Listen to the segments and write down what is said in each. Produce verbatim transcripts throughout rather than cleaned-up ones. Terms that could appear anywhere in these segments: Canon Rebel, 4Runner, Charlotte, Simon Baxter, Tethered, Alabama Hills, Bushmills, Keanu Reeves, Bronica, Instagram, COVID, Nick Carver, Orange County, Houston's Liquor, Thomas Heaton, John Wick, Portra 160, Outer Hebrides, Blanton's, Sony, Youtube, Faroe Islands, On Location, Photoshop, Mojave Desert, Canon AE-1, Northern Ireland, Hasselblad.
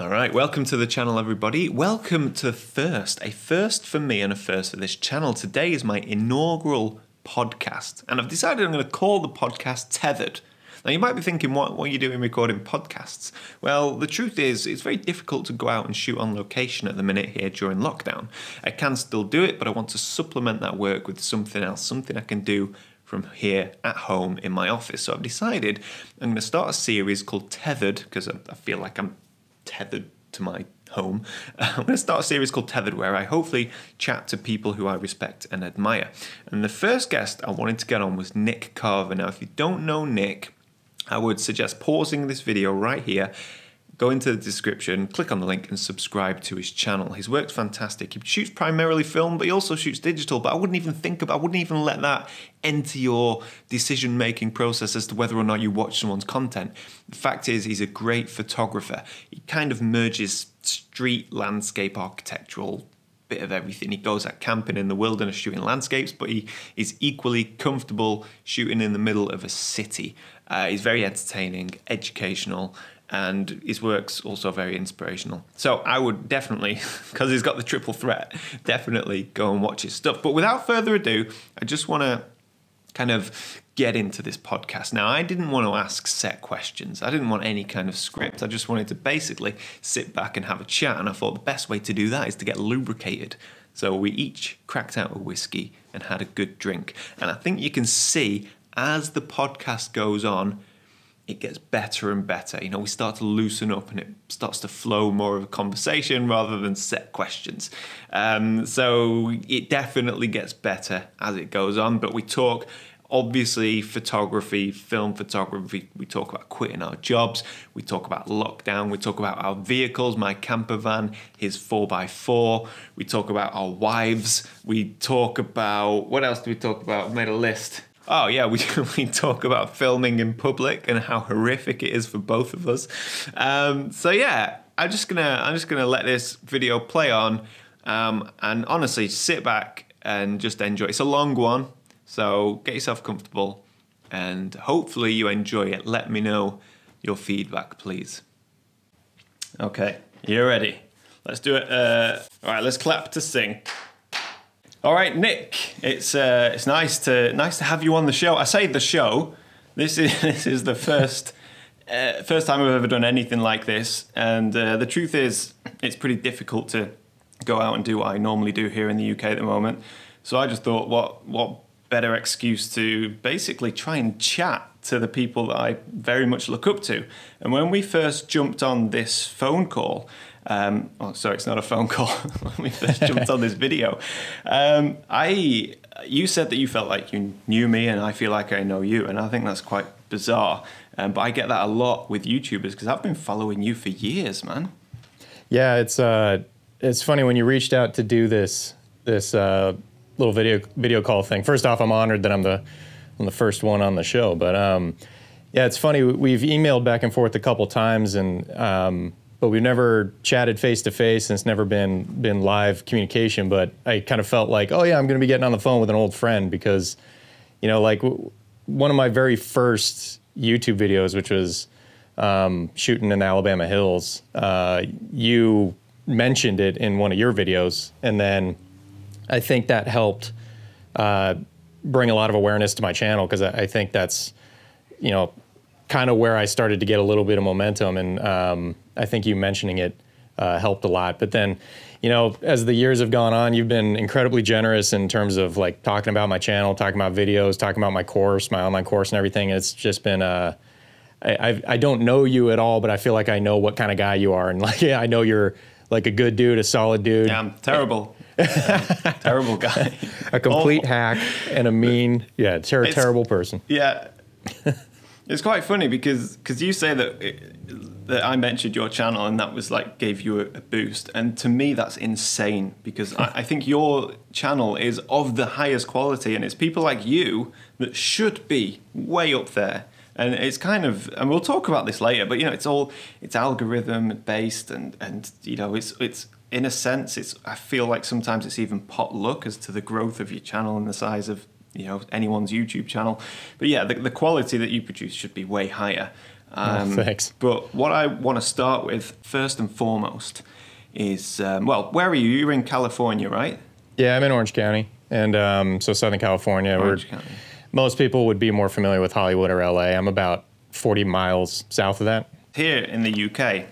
All right, welcome to the channel, everybody. Welcome to First, a first for me and a first for this channel. Today is my inaugural podcast, and I've decided I'm going to call the podcast Tethered. Now, you might be thinking, what, what are you doing recording podcasts? Well, the truth is, it's very difficult to go out and shoot on location at the minute here during lockdown. I can still do it, but I want to supplement that work with something else, something I can do from here at home in my office. So I've decided I'm going to start a series called Tethered, because I, I feel like I'm tethered to my home. I'm going to start a series called Tethered, where I hopefully chat to people who I respect and admire. And the first guest I wanted to get on was Nick Carver. Now, if you don't know Nick, I would suggest pausing this video right here, go into the description, click on the link and subscribe to his channel. His work's fantastic. He shoots primarily film, but he also shoots digital, but I wouldn't even think about, I wouldn't even let that enter your decision-making process as to whether or not you watch someone's content. The fact is, he's a great photographer. He kind of merges street, landscape, architectural, bit of everything. He goes out camping in the wilderness shooting landscapes, but he is equally comfortable shooting in the middle of a city. Uh, he's very entertaining, educational, and his work's also very inspirational. So I would definitely, because he's got the triple threat, definitely go and watch his stuff. But without further ado, I just want to kind of get into this podcast. Now, I didn't want to ask set questions. I didn't want any kind of script. I just wanted to basically sit back and have a chat. And I thought the best way to do that is to get lubricated. So we each cracked out a whiskey and had a good drink. And I think you can see as the podcast goes on, it gets better and better. You know, we start to loosen up and it starts to flow more of a conversation rather than set questions. Um, so it definitely gets better as it goes on, but we talk, obviously, photography, film photography. We talk about quitting our jobs. We talk about lockdown. We talk about our vehicles, my camper van, his four by four. We talk about our wives. We talk about, what else do we talk about? I made a list. Oh yeah, we, we talk about filming in public and how horrific it is for both of us. Um, so yeah, I'm just gonna I'm just gonna let this video play on, um, and honestly, sit back and just enjoy. It's a long one, so get yourself comfortable, and hopefully you enjoy it. Let me know your feedback, please. Okay, you ready? Let's do it. Uh, all right, let's clap to sing. All right, Nick, it's uh, it's nice to nice to have you on the show. I say the show. This is this is the first uh, first time I've ever done anything like this, and uh, the truth is, it's pretty difficult to go out and do what I normally do here in the U K at the moment. So I just thought, what what better excuse to basically try and chat to the people that I very much look up to. And when we first jumped on this phone call. Um, oh, sorry, it's not a phone call. When we first jumped on this video, um, I you said that you felt like you knew me, and I feel like I know you, and I think that's quite bizarre. Um, but I get that a lot with YouTubers because I've been following you for years, man. Yeah, it's uh, it's funny when you reached out to do this this uh, little video video call thing. First off, I'm honored that I'm the I'm the first one on the show. But um, yeah, it's funny. We've emailed back and forth a couple times, and. Um, But we've never chatted face to face, and it's never been been live communication. But I kind of felt like, oh yeah, I'm going to be getting on the phone with an old friend because, you know, like w one of my very first YouTube videos, which was um, shooting in the Alabama Hills, uh, you mentioned it in one of your videos, and then I think that helped uh, bring a lot of awareness to my channel because I, I think that's, you know, kind of where I started to get a little bit of momentum, and um, I think you mentioning it uh, helped a lot. But then, you know, as the years have gone on, you've been incredibly generous in terms of like talking about my channel, talking about videos, talking about my course, my online course and everything. It's just been, uh, I, I, I don't know you at all, but I feel like I know what kind of guy you are. And like, yeah, I know you're like a good dude, a solid dude. Yeah, I'm terrible. I'm terrible guy. A complete awful hack and a mean, yeah, ter it's, terrible person. Yeah. It's quite funny because because you say that it, that I mentioned your channel and that was like gave you a, a boost, and to me that's insane because I, I think your channel is of the highest quality and it's people like you that should be way up there, and it's kind of, and we'll talk about this later, but you know it's all it's algorithm based and and you know it's it's in a sense it's I feel like sometimes it's even pot luck as to the growth of your channel and the size of, you know, anyone's YouTube channel. But yeah, the, the quality that you produce should be way higher. Um, oh, thanks. But what I want to start with first and foremost is, um, well, where are you? You're in California, right? Yeah, I'm in Orange County, and um, so Southern California. Orange County. Most people would be more familiar with Hollywood or L A. I'm about forty miles south of that. Here in the U K,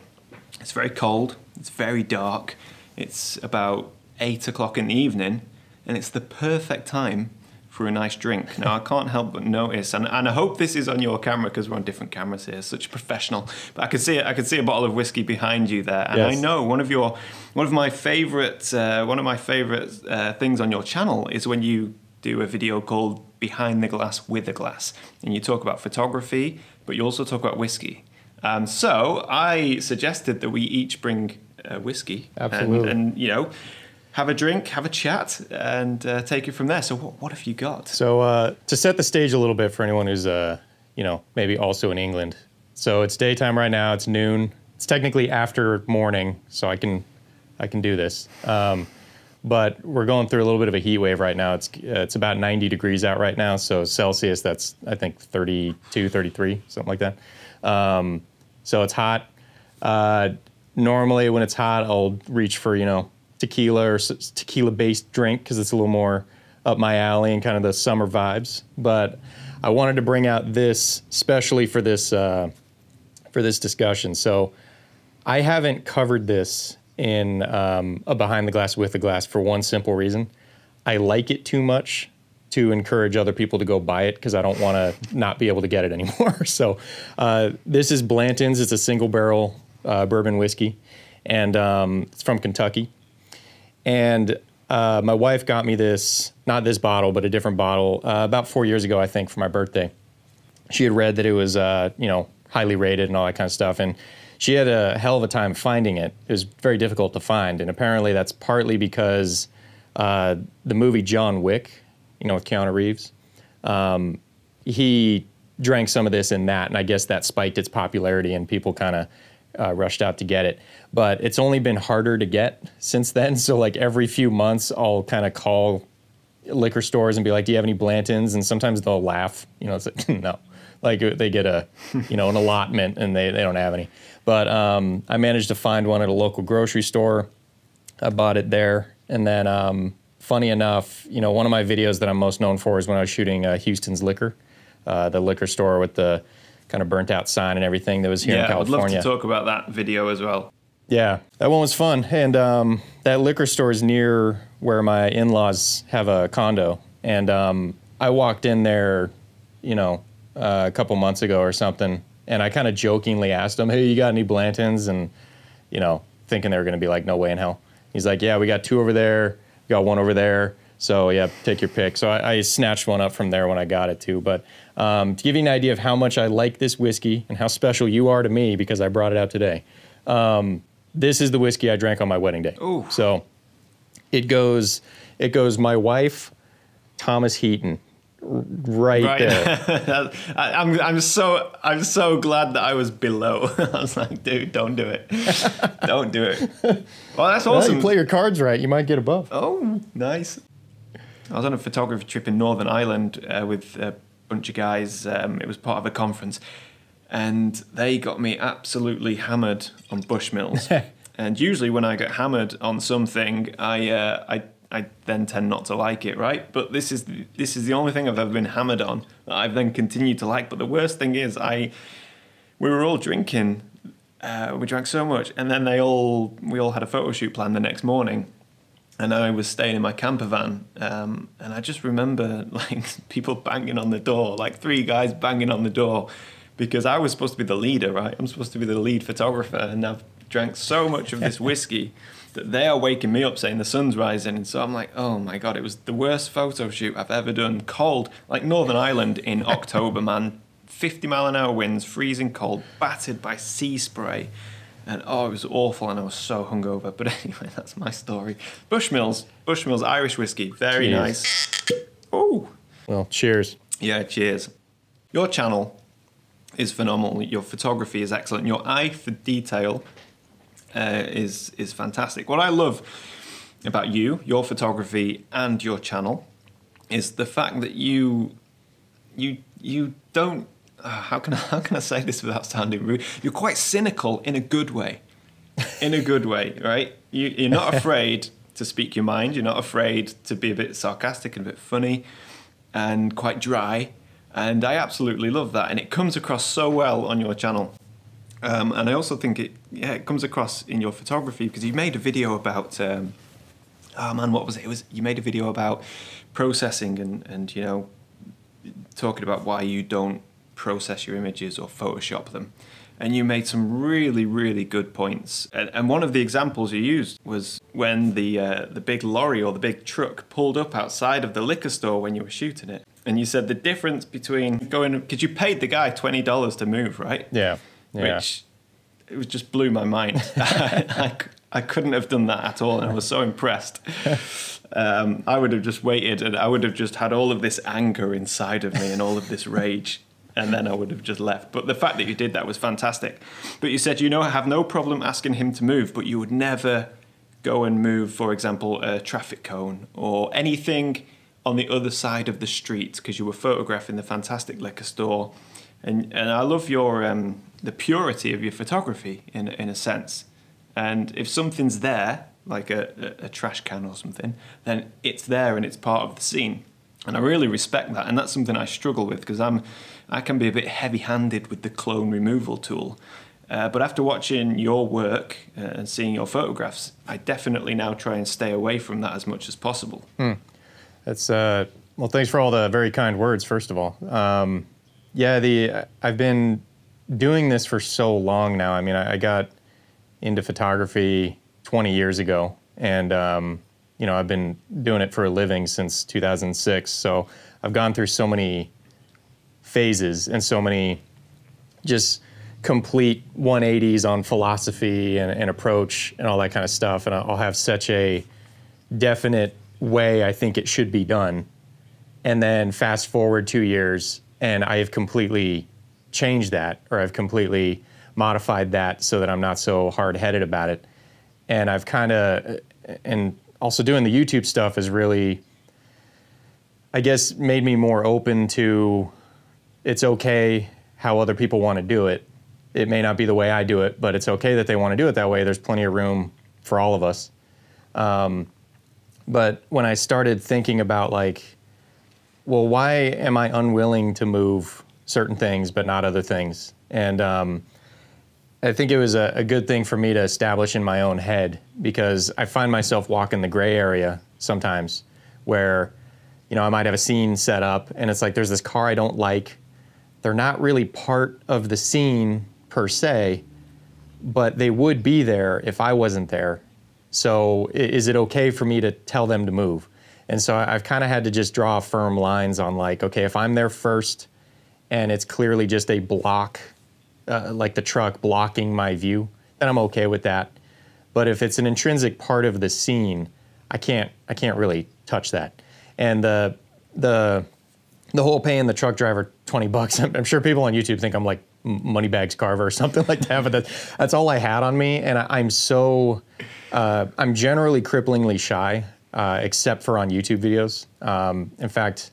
it's very cold. It's very dark. It's about eight o'clock in the evening, and it's the perfect time for a nice drink. Now, I can't help but notice, and, and I hope this is on your camera because we're on different cameras here, such a professional, but I could see it. I could see a bottle of whiskey behind you there. And yes. I know one of your, one of my favorite, uh, one of my favorite uh, things on your channel is when you do a video called Behind the Glass with a Glass, and you talk about photography, but you also talk about whiskey. Um, so I suggested that we each bring uh, whiskey. Absolutely. And, and, you know, have a drink, have a chat, and uh, take it from there. So what, what have you got? So uh, to set the stage a little bit for anyone who's, uh, you know, maybe also in England. So it's daytime right now, it's noon. It's technically after morning, so I can, I can do this. Um, but we're going through a little bit of a heat wave right now. It's, uh, it's about ninety degrees out right now. So Celsius, that's, I think, thirty-two, thirty-three, something like that. Um, so it's hot. Uh, normally when it's hot, I'll reach for, you know, tequila or tequila-based drink because it's a little more up my alley and kind of the summer vibes. But I wanted to bring out this specially for this uh, for this discussion. So I haven't covered this in um, a behind the glass with a glass for one simple reason: I like it too much to encourage other people to go buy it because I don't want to not be able to get it anymore. So uh, this is Blanton's. It's a single barrel uh, bourbon whiskey, and um, it's from Kentucky. And uh, my wife got me this, not this bottle, but a different bottle uh, about four years ago, I think, for my birthday. She had read that it was, uh, you know, highly rated and all that kind of stuff. And she had a hell of a time finding it. It was very difficult to find. And apparently that's partly because uh, the movie John Wick, you know, with Keanu Reeves, um, he drank some of this in that. And I guess that spiked its popularity and people kind of Uh, rushed out to get it, but it's only been harder to get since then. So like every few months I'll kind of call liquor stores and be like, do you have any Blanton's? And sometimes they'll laugh, you know, it's like, no, like they get a, you know, an allotment and they, they don't have any. But um, I managed to find one at a local grocery store. I bought it there. And then um, funny enough, you know, one of my videos that I'm most known for is when I was shooting uh, Houston's Liquor, uh, the liquor store with the kind of burnt out sign and everything that was here yeah, in California. Yeah, I'd love to talk about that video as well. Yeah, that one was fun. And um, that liquor store is near where my in-laws have a condo. And um, I walked in there, you know, uh, a couple months ago or something. And I kind of jokingly asked them, hey, you got any Blanton's? And, you know, thinking they were going to be like, no way in hell. He's like, yeah, we got two over there. We got one over there. So yeah, take your pick. So I, I snatched one up from there when I got it too. But um, to give you an idea of how much I like this whiskey and how special you are to me because I brought it out today, um, this is the whiskey I drank on my wedding day. Ooh. So it goes, it goes my wife, Thomas Heaton, right, right. there. I, I'm, I'm, so, I'm so glad that I was below. I was like, dude, don't do it. Don't do it. Well, that's awesome. Well, you play your cards right, you might get above. Oh, nice. I was on a photography trip in Northern Ireland uh, with a bunch of guys. Um, it was part of a conference. And they got me absolutely hammered on Bushmills. And usually when I get hammered on something, I, uh, I I then tend not to like it, right? But this is, this is the only thing I've ever been hammered on that I've then continued to like. But the worst thing is I we were all drinking. Uh, we drank so much. And then they all we all had a photo shoot planned the next morning. And I was staying in my camper van, um, and I just remember like people banging on the door, like three guys banging on the door, because I was supposed to be the leader, right? I'm supposed to be the lead photographer, and I've drank so much of this whiskey that they are waking me up saying the sun's rising, and so I'm like, oh my God, it was the worst photo shoot I've ever done. Cold, like Northern Ireland in October, man, fifty mile an hour winds, freezing cold, battered by sea spray. And oh, it was awful, and I was so hungover. But anyway, that's my story. Bushmills, Bushmills Irish whiskey, very Jeez. nice. Oh, well, cheers. Yeah, cheers. Your channel is phenomenal. Your photography is excellent. Your eye for detail uh, is is fantastic. What I love about you, your photography, and your channel is the fact that you you you don't uh, how can I, how can I say this without sounding rude? You're quite cynical in a good way, in a good way, right? You, you're not afraid to speak your mind. You're not afraid to be a bit sarcastic and a bit funny and quite dry. And I absolutely love that. And it comes across so well on your channel. Um, and I also think it, yeah, it comes across in your photography, because you made a video about, um, oh man, what was it? It was, you made a video about processing and, and, you know, talking about why you don't process your images or Photoshop them. And you made some really, really good points. And, and one of the examples you used was when the, uh, the big lorry or the big truck pulled up outside of the liquor store when you were shooting it. And you said the difference between going, because you paid the guy twenty dollars to move, right? Yeah. Yeah. Which it was just blew my mind. I, I, I couldn't have done that at all, and I was so impressed. Um, I would have just waited, and I would have just had all of this anger inside of me and all of this rage, and then I would have just left. But the fact that you did that was fantastic. But you said, you know, I have no problem asking him to move, but you would never go and move, for example, a traffic cone or anything on the other side of the street, because you were photographing the fantastic liquor store. And, and I love your... Um, the purity of your photography in, in a sense. And if something's there, like a, a, a trash can or something, then it's there and it's part of the scene. And I really respect that. And that's something I struggle with, because I'm, I can be a bit heavy-handed with the clone removal tool. Uh, but after watching your work uh, and seeing your photographs, I definitely now try and stay away from that as much as possible. Hmm. That's, uh, well, thanks for all the very kind words, first of all. Um, yeah, the I've been... doing this for so long now. I mean, I, I got into photography twenty years ago, and um, you know, I've been doing it for a living since two thousand six. So I've gone through so many phases and so many just complete one eighties on philosophy and, and approach and all that kind of stuff. And I'll have such a definite way I think it should be done. And then fast forward two years, and I have completely changed that, or I've completely modified that so that I'm not so hard-headed about it. And I've kind of, and also doing the YouTube stuff has really, I guess, made me more open to, it's okay how other people want to do it. It may not be the way I do it, but it's okay that they want to do it that way. There's plenty of room for all of us. Um, but when I started thinking about, like, well, why am I unwilling to move certain things, but not other things. And um, I think it was a, a good thing for me to establish in my own head, because I find myself walking the gray area sometimes where, you know, I might have a scene set up and it's like, there's this car I don't like. They're not really part of the scene per se, but they would be there if I wasn't there. So is it okay for me to tell them to move? And so I've kind of had to just draw firm lines on, like, okay, if I'm there first, and it's clearly just a block, uh, like the truck blocking my view, then I'm okay with that. But if it's an intrinsic part of the scene, I can't, I can't really touch that. And the, the, the whole paying the truck driver twenty bucks, I'm, I'm sure people on YouTube think I'm like Moneybags Carver or something like that, but that's, that's all I had on me. And I, I'm so, uh, I'm generally cripplingly shy, uh, except for on YouTube videos. Um, in fact,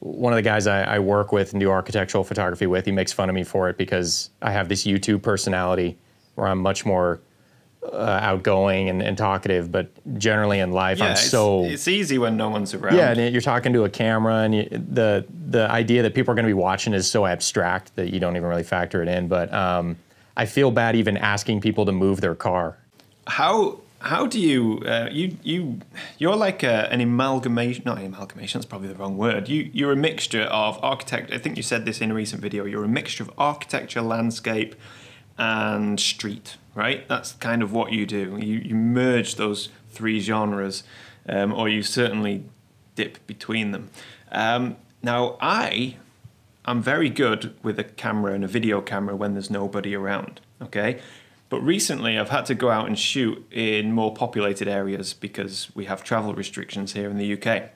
one of the guys I, I work with and do architectural photography with, he makes fun of me for it, because I have this YouTube personality where I'm much more uh, outgoing and, and talkative, but generally in life, yeah, I'm it's, so... it's easy when no one's around. Yeah, and you're talking to a camera, and you, the the idea that people are going to be watching is so abstract that you don't even really factor it in. But um, I feel bad even asking people to move their car. How... How do you, uh, you, you, you're like a, an amalgamation, not an amalgamation, that's probably the wrong word. You, you're a mixture of architect, I think you said this in a recent video, you're a mixture of architecture, landscape, and street, right? That's kind of what you do. You, you merge those three genres, um, or you certainly dip between them. Um, now, I am very good with a camera and a video camera when there's nobody around, okay? But recently I've had to go out and shoot in more populated areas because we have travel restrictions here in the U K.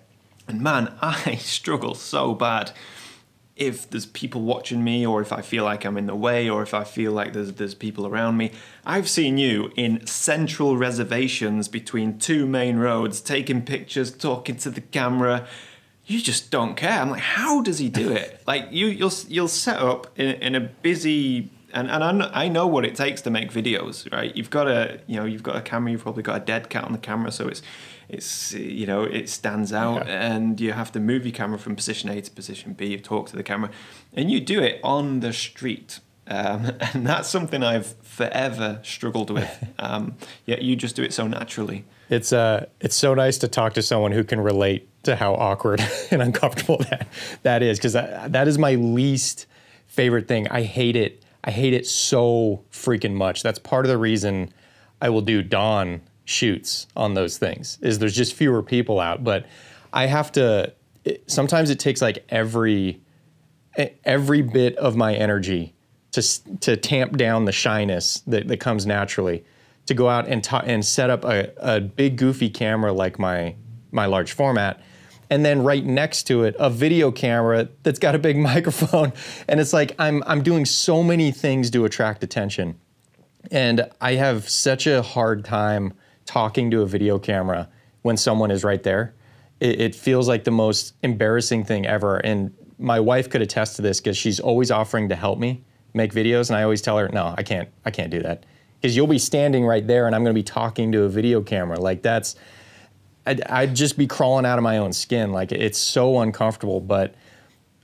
And man, I struggle so bad if there's people watching me, or if I feel like I'm in the way, or if I feel like there's, there's people around me. I've seen you in central reservations between two main roads, taking pictures, talking to the camera. you just don't care. I'm like, how does he do it? Like, you, you'll you'll set up in, in a busy, and and I know, I know what it takes to make videos, right? You've got a, you know, you've got a camera. You've probably got a dead cat on the camera, so it's, it's, you know, it stands out, yeah. And you have to move your camera from position A to position B. You talk to the camera, and you do it on the street. Um, and that's something I've forever struggled with. Um, yet you just do it so naturally. It's uh, it's so nice to talk to someone who can relate to how awkward and uncomfortable that that is, because that, that is my least favorite thing. I hate it. I hate it so freaking much. That's part of the reason I will do dawn shoots on those things, is there's just fewer people out. But I have to. It, sometimes it takes like every every bit of my energy to, to tamp down the shyness that, that comes naturally, to go out and, and set up a, a big goofy camera like my, my large format, and then right next to it, a video camera that's got a big microphone. And it's like, I'm, I'm doing so many things to attract attention. And I have such a hard time talking to a video camera when someone is right there. It, it feels like the most embarrassing thing ever. And my wife could attest to this, because she's always offering to help me make videos, and I always tell her, no, I can't, I can't do that, because you'll be standing right there and I'm gonna be talking to a video camera. Like, that's, I'd, I'd just be crawling out of my own skin. Like, it's so uncomfortable. But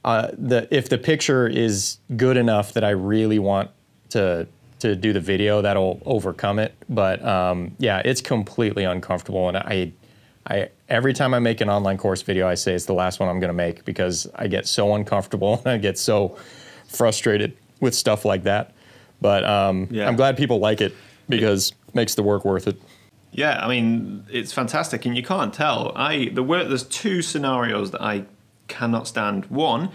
uh, the if the picture is good enough that I really want to to do the video, that'll overcome it. But um, yeah, it's completely uncomfortable, and I, I every time I make an online course video, I say it's the last one I'm gonna make, because I get so uncomfortable and I get so frustrated with stuff like that. But um, yeah. I'm glad people like it, because it makes the work worth it. Yeah, I mean, it's fantastic, and you can't tell. I the work, there's two scenarios that I cannot stand. One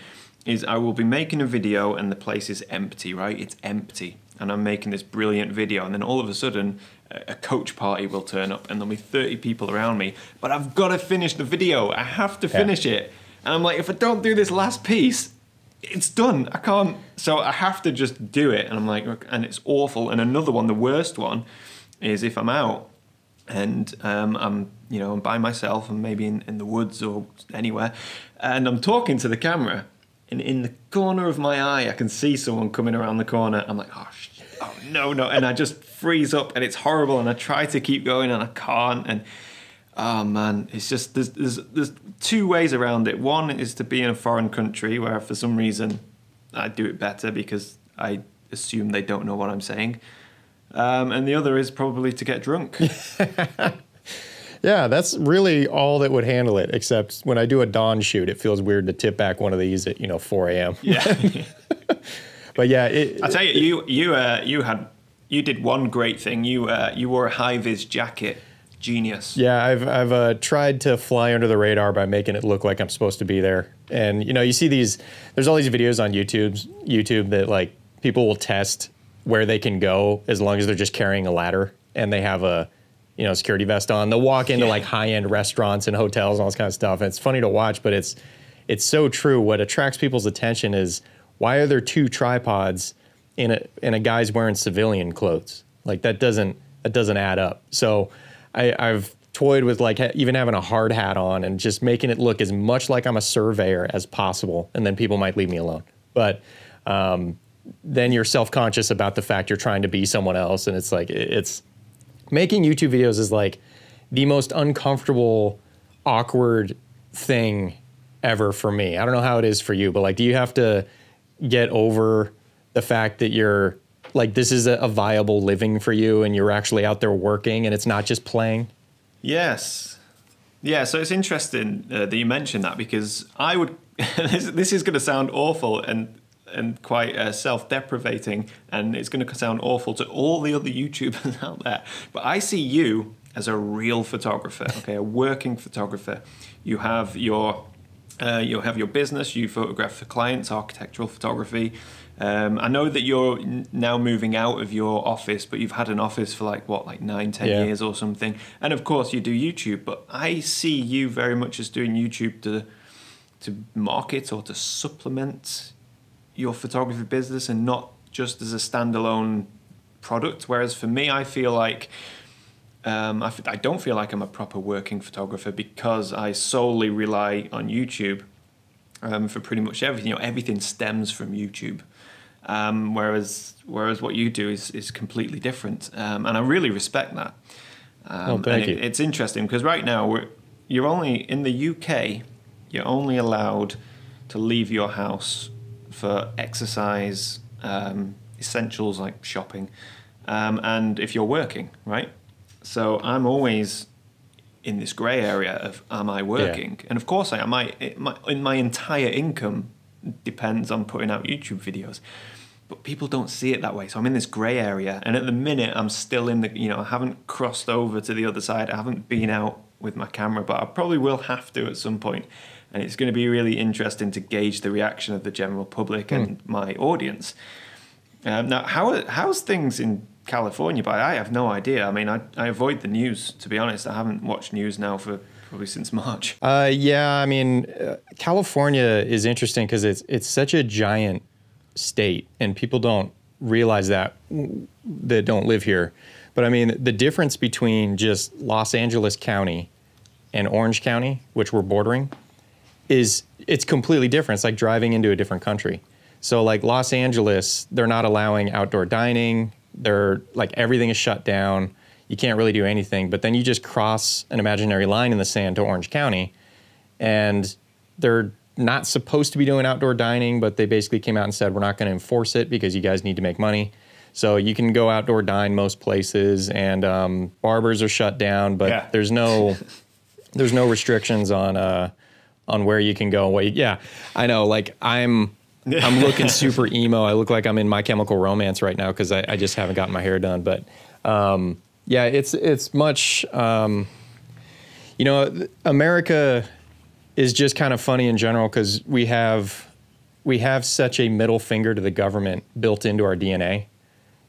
is I will be making a video and the place is empty, right? It's empty, and I'm making this brilliant video, and then all of a sudden, a coach party will turn up, and there'll be thirty people around me, but I've got to finish the video. I have to finish yeah. it. And I'm like, if I don't do this last piece, it's done. I can't, so I have to just do it. And I'm like, and it's awful. And another one, the worst one, is if I'm out and um, I'm, you know, I'm by myself, and maybe in, in the woods or anywhere, and I'm talking to the camera, and in the corner of my eye, I can see someone coming around the corner. I'm like, oh, shit. Oh no, no. And I just freeze up, and it's horrible. And I try to keep going, and I can't. And oh man, it's just, there's, there's, there's two ways around it. One is to be in a foreign country, where for some reason I do it better, because I assume they don't know what I'm saying. Um, and the other is probably to get drunk. Yeah, that's really all that would handle it, except when I do a dawn shoot, it feels weird to tip back one of these at, you know, four A M Yeah. But yeah. It, I tell you, you, you, uh, you, had, you did one great thing. You, uh, you wore a high-vis jacket. Genius. Yeah, I've I've uh, tried to fly under the radar by making it look like I'm supposed to be there. And you know, you see these. There's all these videos on YouTube, YouTube that like people will test where they can go as long as they're just carrying a ladder and they have a, you know, security vest on. They'll walk into yeah. like high-end restaurants and hotels and all this kind of stuff. And it's funny to watch, but it's it's so true. What attracts people's attention is, why are there two tripods in a in a guy's wearing civilian clothes? Like, that doesn't that doesn't add up. So I, I've toyed with like ha even having a hard hat on and just making it look as much like I'm a surveyor as possible, and then people might leave me alone. But um, then you're self-conscious about the fact you're trying to be someone else, and it's like, it's making YouTube videos is like the most uncomfortable, awkward thing ever for me. I don't know how it is for you, but like, do you have to get over the fact that you're like, this is a viable living for you, and you're actually out there working, and it's not just playing? Yes. Yeah, so it's interesting uh, that you mentioned that, because I would... this, this is going to sound awful and and quite uh, self-deprivating, and it's going to sound awful to all the other YouTubers out there, but I see you as a real photographer, okay, a working photographer. You have your... Uh, you'll have your business, you photograph for clients, architectural photography. Um, I know that you're now moving out of your office, but you've had an office for like, what, like nine, ten yeah. years or something. And of course you do YouTube, but I see you very much as doing YouTube to, to market or to supplement your photography business, and not just as a standalone product. Whereas for me, I feel like Um, I, I don't feel like I'm a proper working photographer because I solely rely on YouTube um, for pretty much everything. You know, everything stems from YouTube. Um, whereas, whereas what you do is, is completely different. Um, and I really respect that. Um, oh, thank you. It, it's interesting because right now we're, you're only, in the U K, you're only allowed to leave your house for exercise, um, essentials like shopping, um, and if you're working, right? So I'm always in this gray area of, am I working? Yeah. And of course I am. I, it, my, in my entire income depends on putting out YouTube videos. But people don't see it that way. So I'm in this gray area. And at the minute, I'm still in the, you know, I haven't crossed over to the other side. I haven't been out with my camera, but I probably will have to at some point. And it's going to be really interesting to gauge the reaction of the general public and mm. my audience. Um, now, how how's things in California? But I have no idea. I mean, I, I avoid the news, to be honest. I haven't watched news now for probably since March. Uh, yeah, I mean, uh, California is interesting because it's, it's such a giant state and people don't realize that, that don't live here. But I mean, the difference between just Los Angeles County and Orange County, which we're bordering, is it's completely different. It's like driving into a different country. So like Los Angeles, they're not allowing outdoor dining. They're like, everything is shut down. You can't really do anything, but then you just cross an imaginary line in the sand to Orange County and they're not supposed to be doing outdoor dining, but they basically came out and said, we're not going to enforce it because you guys need to make money. So you can go outdoor dine most places and um, barbers are shut down, but yeah. there's no there's no restrictions on uh, on where you can go and what you, yeah, I know, like I'm, I'm looking super emo. I look like I'm in My Chemical Romance right now because I, I just haven't gotten my hair done, but um, yeah, it's, it's much, um, you know, America is just kind of funny in general because we have, we have such a middle finger to the government built into our D N A.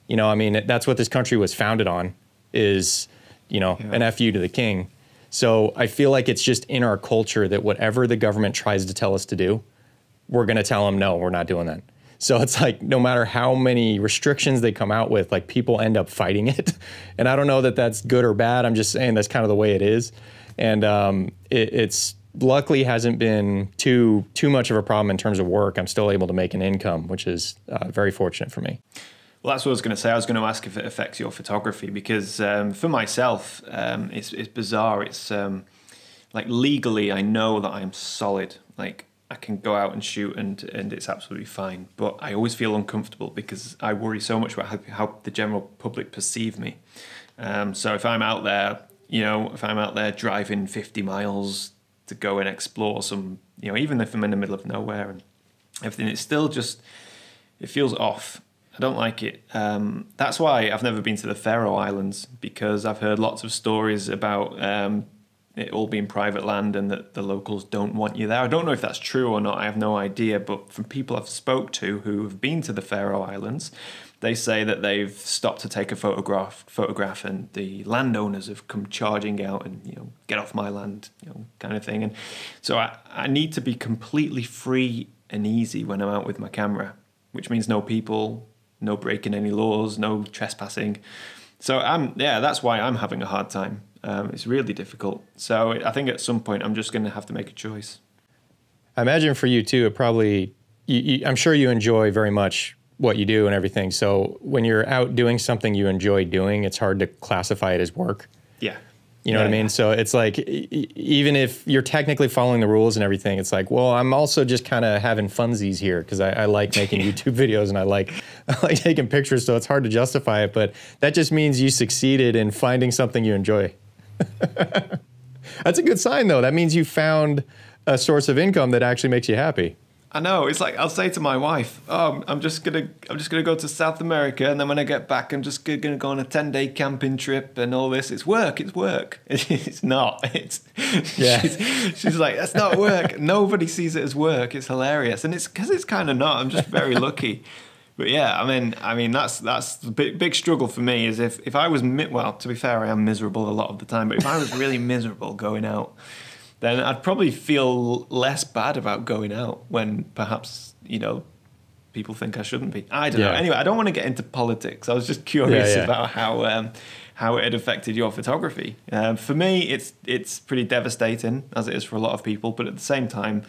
You know, I mean, that's what this country was founded on is, you know, yeah. an F U to the king. So I feel like it's just in our culture that whatever the government tries to tell us to do, we're going to tell them, no, we're not doing that. So it's like, no matter how many restrictions they come out with, like people end up fighting it. And I don't know that that's good or bad. I'm just saying that's kind of the way it is. And um, it, it's luckily hasn't been too, too much of a problem in terms of work. I'm still able to make an income, which is uh, very fortunate for me. Well, that's what I was going to say. I was going to ask if it affects your photography because um, for myself, um, it's, it's bizarre. It's um, like legally, I know that I'm solid. Like, I can go out and shoot and, and it's absolutely fine. But I always feel uncomfortable because I worry so much about how, how the general public perceive me. Um, so if I'm out there, you know, if I'm out there driving fifty miles to go and explore some, you know, even if I'm in the middle of nowhere and everything, it's still just, it feels off. I don't like it. Um, that's why I've never been to the Faroe Islands because I've heard lots of stories about um, it all being private land and that the locals don't want you there. I don't know if that's true or not. I have no idea. But from people I've spoke to who have been to the Faroe Islands, they say that they've stopped to take a photograph, photograph, and the landowners have come charging out and, you know, get off my land, you know, kind of thing. And so I, I need to be completely free and easy when I'm out with my camera, which means no people, no breaking any laws, no trespassing. So I'm, yeah, that's why I'm having a hard time. Um, it's really difficult. So I think at some point I'm just going to have to make a choice. I imagine for you too, it probably, you, you, I'm sure you enjoy very much what you do and everything. So when you're out doing something you enjoy doing, it's hard to classify it as work. Yeah. You know yeah, what I mean? Yeah. So it's like, e- even if you're technically following the rules and everything, it's like, well, I'm also just kind of having funsies here because I, I like making YouTube videos and I like, I like taking pictures. So it's hard to justify it, but that just means you succeeded in finding something you enjoy. That's a good sign though. That means you found a source of income that actually makes you happy. I know. It's like, I'll say to my wife, oh, I'm just going to, I'm just going to go to South America. And then when I get back, I'm just going to go on a ten day camping trip and all this. It's work. It's work. It's not. It's, yeah. she's, she's like, that's not work. Nobody sees it as work. It's hilarious. And it's because it's kind of not. I'm just very lucky. But yeah, I mean, I mean, that's, that's the big, big struggle for me is if, if I was, mi well, to be fair, I am miserable a lot of the time, but if I was really miserable going out, then I'd probably feel less bad about going out when perhaps, you know, people think I shouldn't be. I don't yeah. know. Anyway, I don't want to get into politics. I was just curious yeah, yeah. about how um, how it had affected your photography. Um, for me, it's it's pretty devastating, as it is for a lot of people. But at the same time,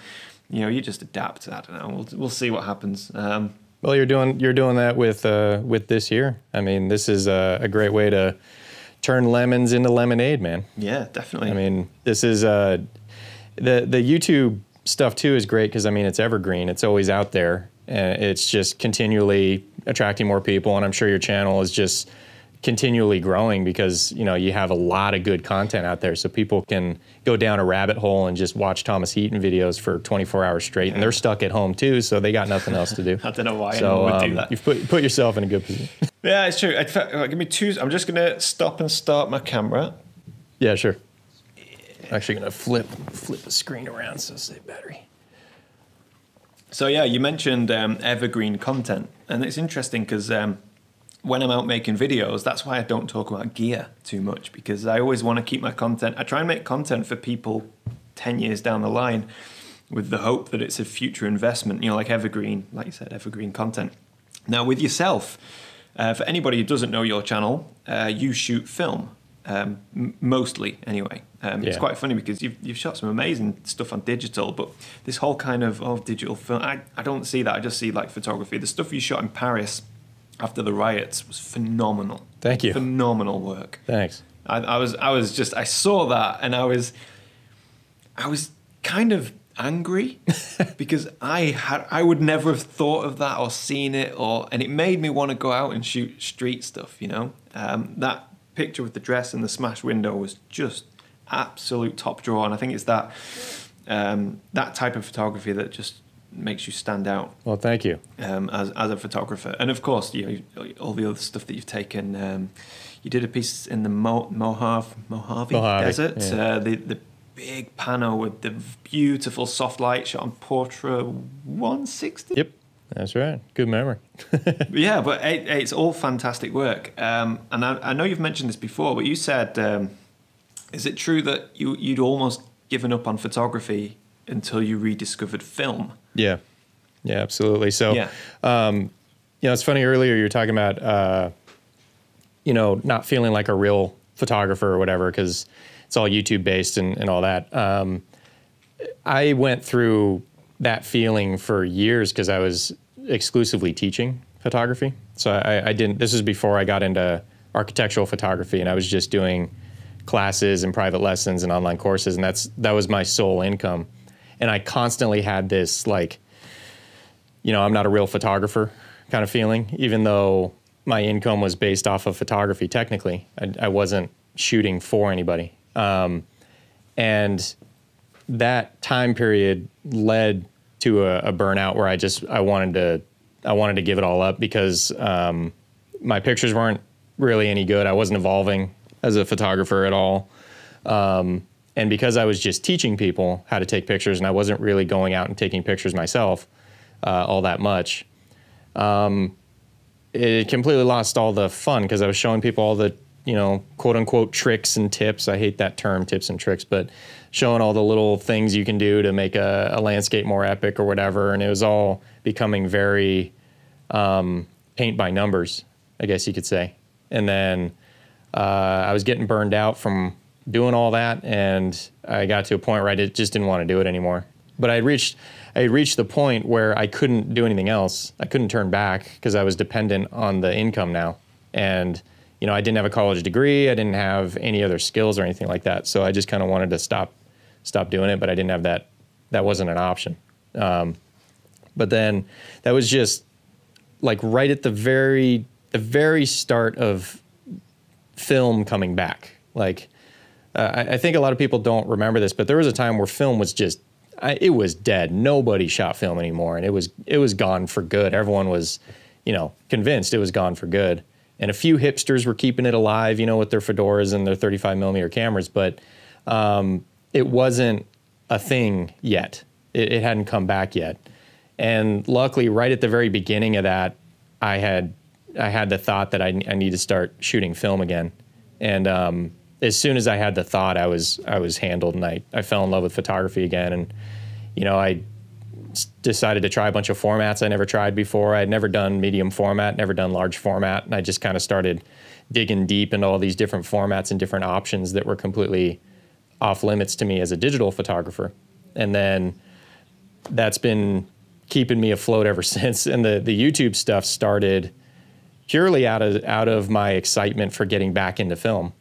you know, you just adapt. I don't know. We'll we'll see what happens. Um, well, you're doing you're doing that with uh, with this year. I mean, this is a, a great way to turn lemons into lemonade, man. Yeah, definitely. I mean, this is uh, the the YouTube stuff too is great because I mean it's evergreen. It's always out there. And it's just continually attracting more people, and I'm sure your channel is just continually growing because you know you have a lot of good content out there, so people can go down a rabbit hole and just watch Thomas Heaton videos for twenty-four hours straight, and they're stuck at home too, so they got nothing else to do. I don't know why so, anyone would um, do that. You've put, put yourself in a good position. Yeah, it's true. In fact, give me two. I'm just gonna stop and start my camera. Yeah, sure. Yeah. I'm actually gonna flip flip the screen around so save battery. So yeah, you mentioned um, evergreen content, and it's interesting because um, when I'm out making videos, that's why I don't talk about gear too much, because I always want to keep my content. I try and make content for people ten years down the line with the hope that it's a future investment, you know, like evergreen, like you said, evergreen content. Now with yourself, uh, for anybody who doesn't know your channel, uh, you shoot film, um, m mostly anyway. Um, yeah. It's quite funny because you've, you've shot some amazing stuff on digital, but this whole kind of oh, digital film, I, I don't see that. I just see like photography. The stuff you shot in Paris after the riots was phenomenal. Thank you. Phenomenal work. Thanks. I, I was I was just I saw that and I was I was kind of angry because I had I would never have thought of that or seen it, or and it made me want to go out and shoot street stuff. You know, um, that picture with the dress and the smashed window was just absolute top draw, and I think it's that um, that type of photography that just makes you stand out. Well, thank you. Um, as as a photographer, and of course, you know, all the other stuff that you've taken. Um, you did a piece in the Mo Mojave Mojave, Mojave Desert. Yeah. Uh, the the big pano with the beautiful soft light shot on Portra one sixty. Yep, that's right. Good memory. Yeah, but it, it's all fantastic work. Um, and I, I know you've mentioned this before, but you said. Um, Is it true that you, you'd almost given up on photography until you rediscovered film? Yeah, yeah, absolutely. So, yeah. Um, you know, it's funny, earlier you were talking about, uh, you know, not feeling like a real photographer or whatever, because it's all YouTube based and, and all that. Um, I went through that feeling for years because I was exclusively teaching photography. So I, I didn't, this was before I got into architectural photography, and I was just doing classes and private lessons and online courses, and that's that was my sole income. And I constantly had this like, you know, I'm not a real photographer kind of feeling, even though my income was based off of photography. Technically, I, I wasn't shooting for anybody, um, and that time period led to a, a burnout where I just I wanted to I wanted to give it all up because um, my pictures weren't really any good. I wasn't evolving as a photographer at all. Um, and because I was just teaching people how to take pictures and I wasn't really going out and taking pictures myself uh, all that much, um, it completely lost all the fun because I was showing people all the, you know, quote unquote tricks and tips. I hate that term, tips and tricks, but showing all the little things you can do to make a, a landscape more epic or whatever. And it was all becoming very um, paint by numbers, I guess you could say. And then Uh, I was getting burned out from doing all that, and I got to a point where I did, just didn't want to do it anymore. But I reached, I reached the point where I couldn't do anything else. I couldn't turn back because I was dependent on the income now. And you know, I didn't have a college degree. I didn't have any other skills or anything like that. So I just kind of wanted to stop, stop doing it. But I didn't have that. That wasn't an option. Um, but then that was just like right at the very, the very start of film coming back. Like, uh, I, I think a lot of people don't remember this, but there was a time where film was just, I, it was dead. Nobody shot film anymore, and it was it was gone for good. Everyone was, you know, convinced it was gone for good. And a few hipsters were keeping it alive, you know, with their fedoras and their thirty-five millimeter cameras, but um, it wasn't a thing yet. It, it hadn't come back yet. And luckily, right at the very beginning of that, I had I had the thought that I, I need to start shooting film again. And um, as soon as I had the thought, I was I was handled, and I, I fell in love with photography again. And, you know, I decided to try a bunch of formats I never tried before. I had never done medium format, never done large format, and I just kind of started digging deep into all these different formats and different options that were completely off limits to me as a digital photographer. And then that's been keeping me afloat ever since. And the, the YouTube stuff started purely out of, out of my excitement for getting back into film.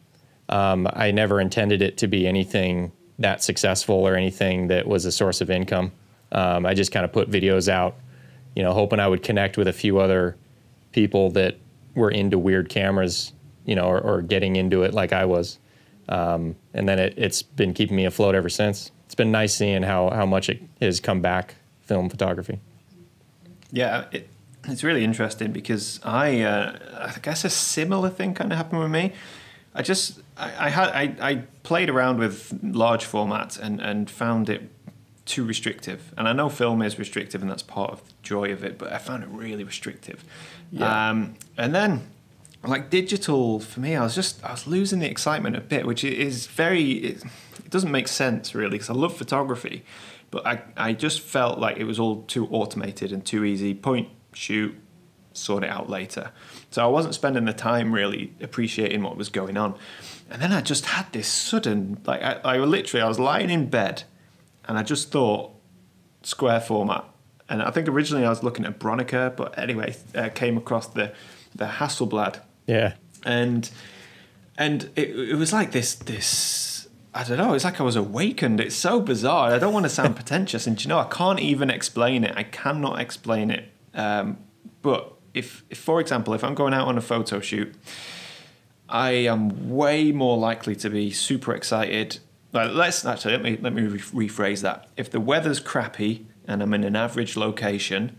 Um, I never intended it to be anything that successful or anything that was a source of income. Um, I just kind of put videos out, you know, hoping I would connect with a few other people that were into weird cameras, you know, or, or getting into it like I was. Um, and then it, it's been keeping me afloat ever since. It's been nice seeing how, how much it has come back, film photography. Yeah, it, it's really interesting because I, uh, I guess a similar thing kind of happened with me. I just, I, I had, I, I played around with large formats and, and found it too restrictive. And I know film is restrictive and that's part of the joy of it, but I found it really restrictive. Yeah. Um, and then like digital for me, I was just, I was losing the excitement a bit, which is very, it, it doesn't make sense really because I love photography, but I, I just felt like it was all too automated and too easy. Point, shoot, sort it out later. So I wasn't spending the time really appreciating what was going on. And then I just had this sudden, like I, I literally, I was lying in bed and I just thought square format. And I think originally I was looking at Bronica, but anyway, uh, came across the, the Hasselblad. Yeah. And and it, it was like this, this, I don't know, it's like I was awakened. It's so bizarre. I don't want to sound pretentious. And you know, I can't even explain it. I cannot explain it. Um, but if, if, for example, if I'm going out on a photo shoot, I am way more likely to be super excited. Like, let's actually, let me, let me re rephrase that. If the weather's crappy and I'm in an average location,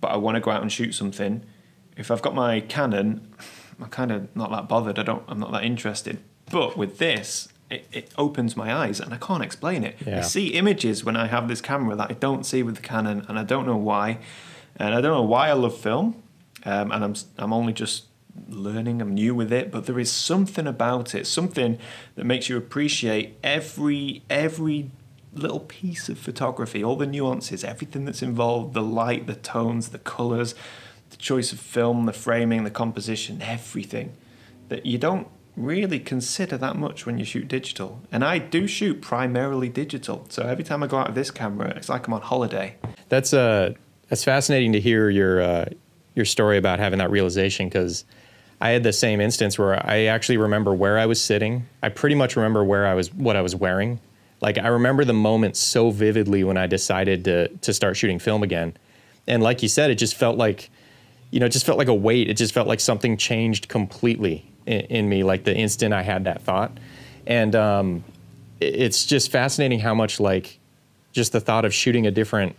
but I want to go out and shoot something, if I've got my Canon, I'm kind of not that bothered. I don't, I'm not that interested. But with this, it, it opens my eyes and I can't explain it. Yeah. I see images when I have this camera that I don't see with the Canon and I don't know why. And I don't know why I love film, um, and I'm I'm only just learning, I'm new with it, but there is something about it, something that makes you appreciate every every little piece of photography, all the nuances, everything that's involved, the light, the tones, the colors, the choice of film, the framing, the composition, everything that you don't really consider that much when you shoot digital. And I do shoot primarily digital, so every time I go out of this camera, it's like I'm on holiday. That's a... Uh... That's fascinating to hear your uh, your story about having that realization, because I had the same instance where I actually remember where I was sitting. I pretty much remember where I was, what I was wearing. Like I remember the moment so vividly when I decided to to start shooting film again. And like you said, it just felt like, you know, it just felt like a weight. It just felt like something changed completely in, in me, like the instant I had that thought. And um, it's just fascinating how much like just the thought of shooting a different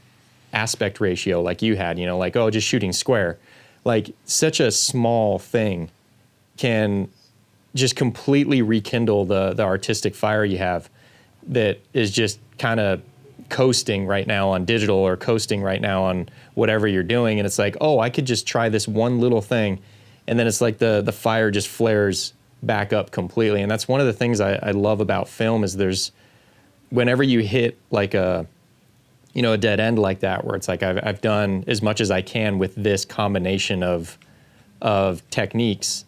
aspect ratio like you had, you know, like, oh, just shooting square. Like such a small thing can just completely rekindle the, the artistic fire you have that is just kind of coasting right now on digital or coasting right now on whatever you're doing. And it's like, oh, I could just try this one little thing. And then it's like the, the fire just flares back up completely. And that's one of the things I, I love about film is there's, whenever you hit like a, you know, a dead end like that, where it's like I've, I've done as much as I can with this combination of, of techniques,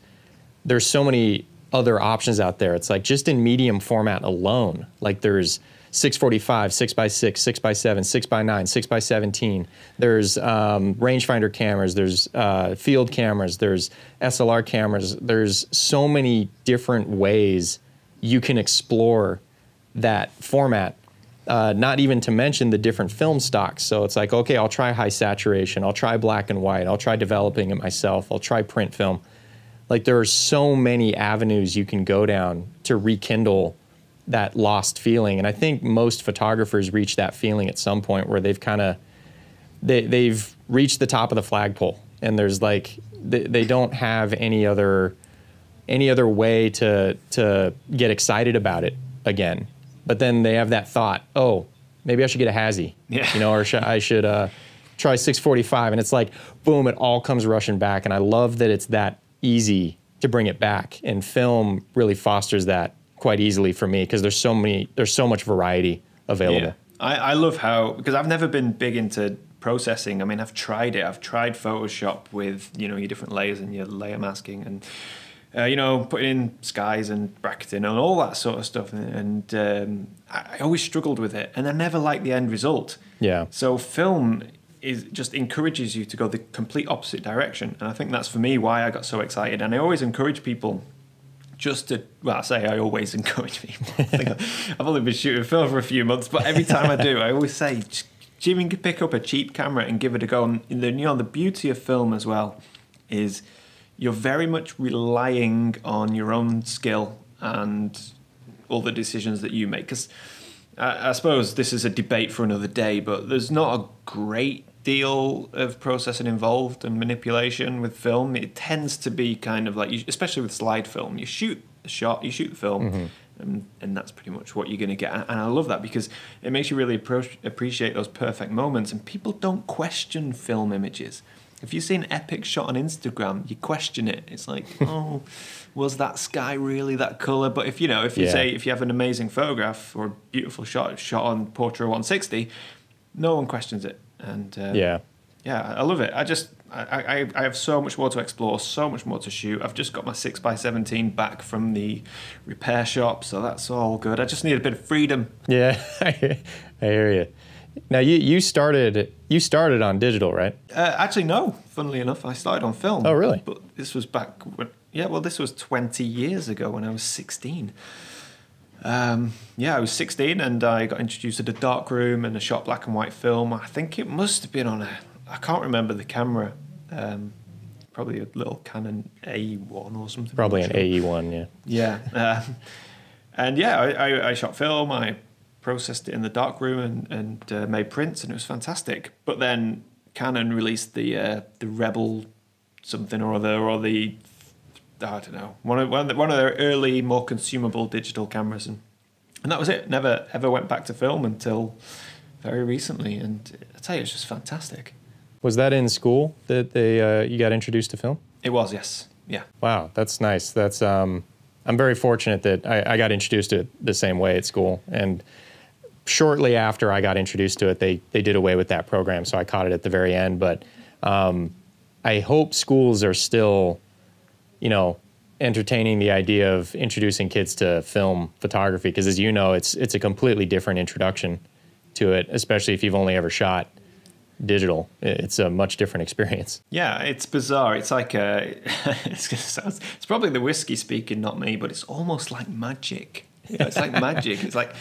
there's so many other options out there. It's like just in medium format alone, like there's six forty-five, six by six, six by seven, six by nine, six by seventeen. There's um, rangefinder cameras, there's uh, field cameras, there's S L R cameras. There's so many different ways you can explore that format. Uh, not even to mention the different film stocks. So it's like, okay, I'll try high saturation, I'll try black and white, I'll try developing it myself, I'll try print film. Like there are so many avenues you can go down to rekindle that lost feeling. And I think most photographers reach that feeling at some point where they've kind of, they, they've reached the top of the flagpole and there's like, they, they don't have any other, any other way to, to get excited about it again. But then they have that thought, oh, maybe I should get a Hassie, yeah. You know, or sh I should uh, try six forty-five. And it's like, boom, it all comes rushing back. And I love that it's that easy to bring it back. And film really fosters that quite easily for me because there's so many, there's so much variety available. Yeah. I, I love how, because I've never been big into processing. I mean, I've tried it. I've tried Photoshop with, you know, your different layers and your layer masking and, uh, you know, putting in skies and bracketing and all that sort of stuff. And um, I, I always struggled with it. And I never liked the end result. Yeah. So film is just encourages you to go the complete opposite direction. And I think that's, for me, why I got so excited. And I always encourage people just to, well, I say I always encourage people. I think I've only been shooting film for a few months, but every time I do, I always say, Jimmy, pick up a cheap camera and give it a go. And then, you know, the beauty of film as well is you're very much relying on your own skill and all the decisions that you make. Because I, I suppose this is a debate for another day, but there's not a great deal of processing involved and manipulation with film. It tends to be kind of like, especially with slide film, you shoot a shot, you shoot film, mm-hmm. and, and that's pretty much what you're going to get. And I love that because it makes you really appro- appreciate those perfect moments. And people don't question film images. If you see an epic shot on Instagram, you question it. It's like, oh, was that sky really that color? But if you know, if you yeah. say, if you have an amazing photograph or a beautiful shot shot on Portra one sixty, no one questions it. And uh, yeah, yeah, I love it. I just, I, I, I have so much more to explore, so much more to shoot. I've just got my six by seventeen back from the repair shop, so that's all good. I just need a bit of freedom. Yeah, I hear you. Now you, you started you started on digital, right? Uh, actually, no. Funnily enough, I started on film. Oh, really? But this was back when, yeah. Well, this was twenty years ago when I was sixteen. Um, yeah, I was sixteen and I got introduced to the darkroom and a shot black and white film. I think it must have been on a, I can't remember the camera, um, probably a little Canon A E one or something. Probably an sure. A E one, yeah. Yeah. Um, and yeah, I, I, I shot film, I processed it in the darkroom and, and uh, made prints, and it was fantastic. But then Canon released the uh, the Rebel something or other, or the I don't know, one of, one of, the, one of their early, more consumable digital cameras. And, and that was it. Never, ever went back to film until very recently. And I tell you, it's just fantastic. Was that in school that they uh, you got introduced to film? It was, yes. Yeah. Wow, that's nice. That's um, I'm very fortunate that I, I got introduced to it the same way at school. And shortly after I got introduced to it, they, they did away with that program, so I caught it at the very end. But um, I hope schools are still, you know, entertaining the idea of introducing kids to film photography, because as you know, it's it's a completely different introduction to it, especially if you've only ever shot digital. It's a much different experience. Yeah, it's bizarre. It's like a, it's gonna sound, it's probably the whiskey speaking, not me, but it's almost like magic. You know, it's like magic. It's like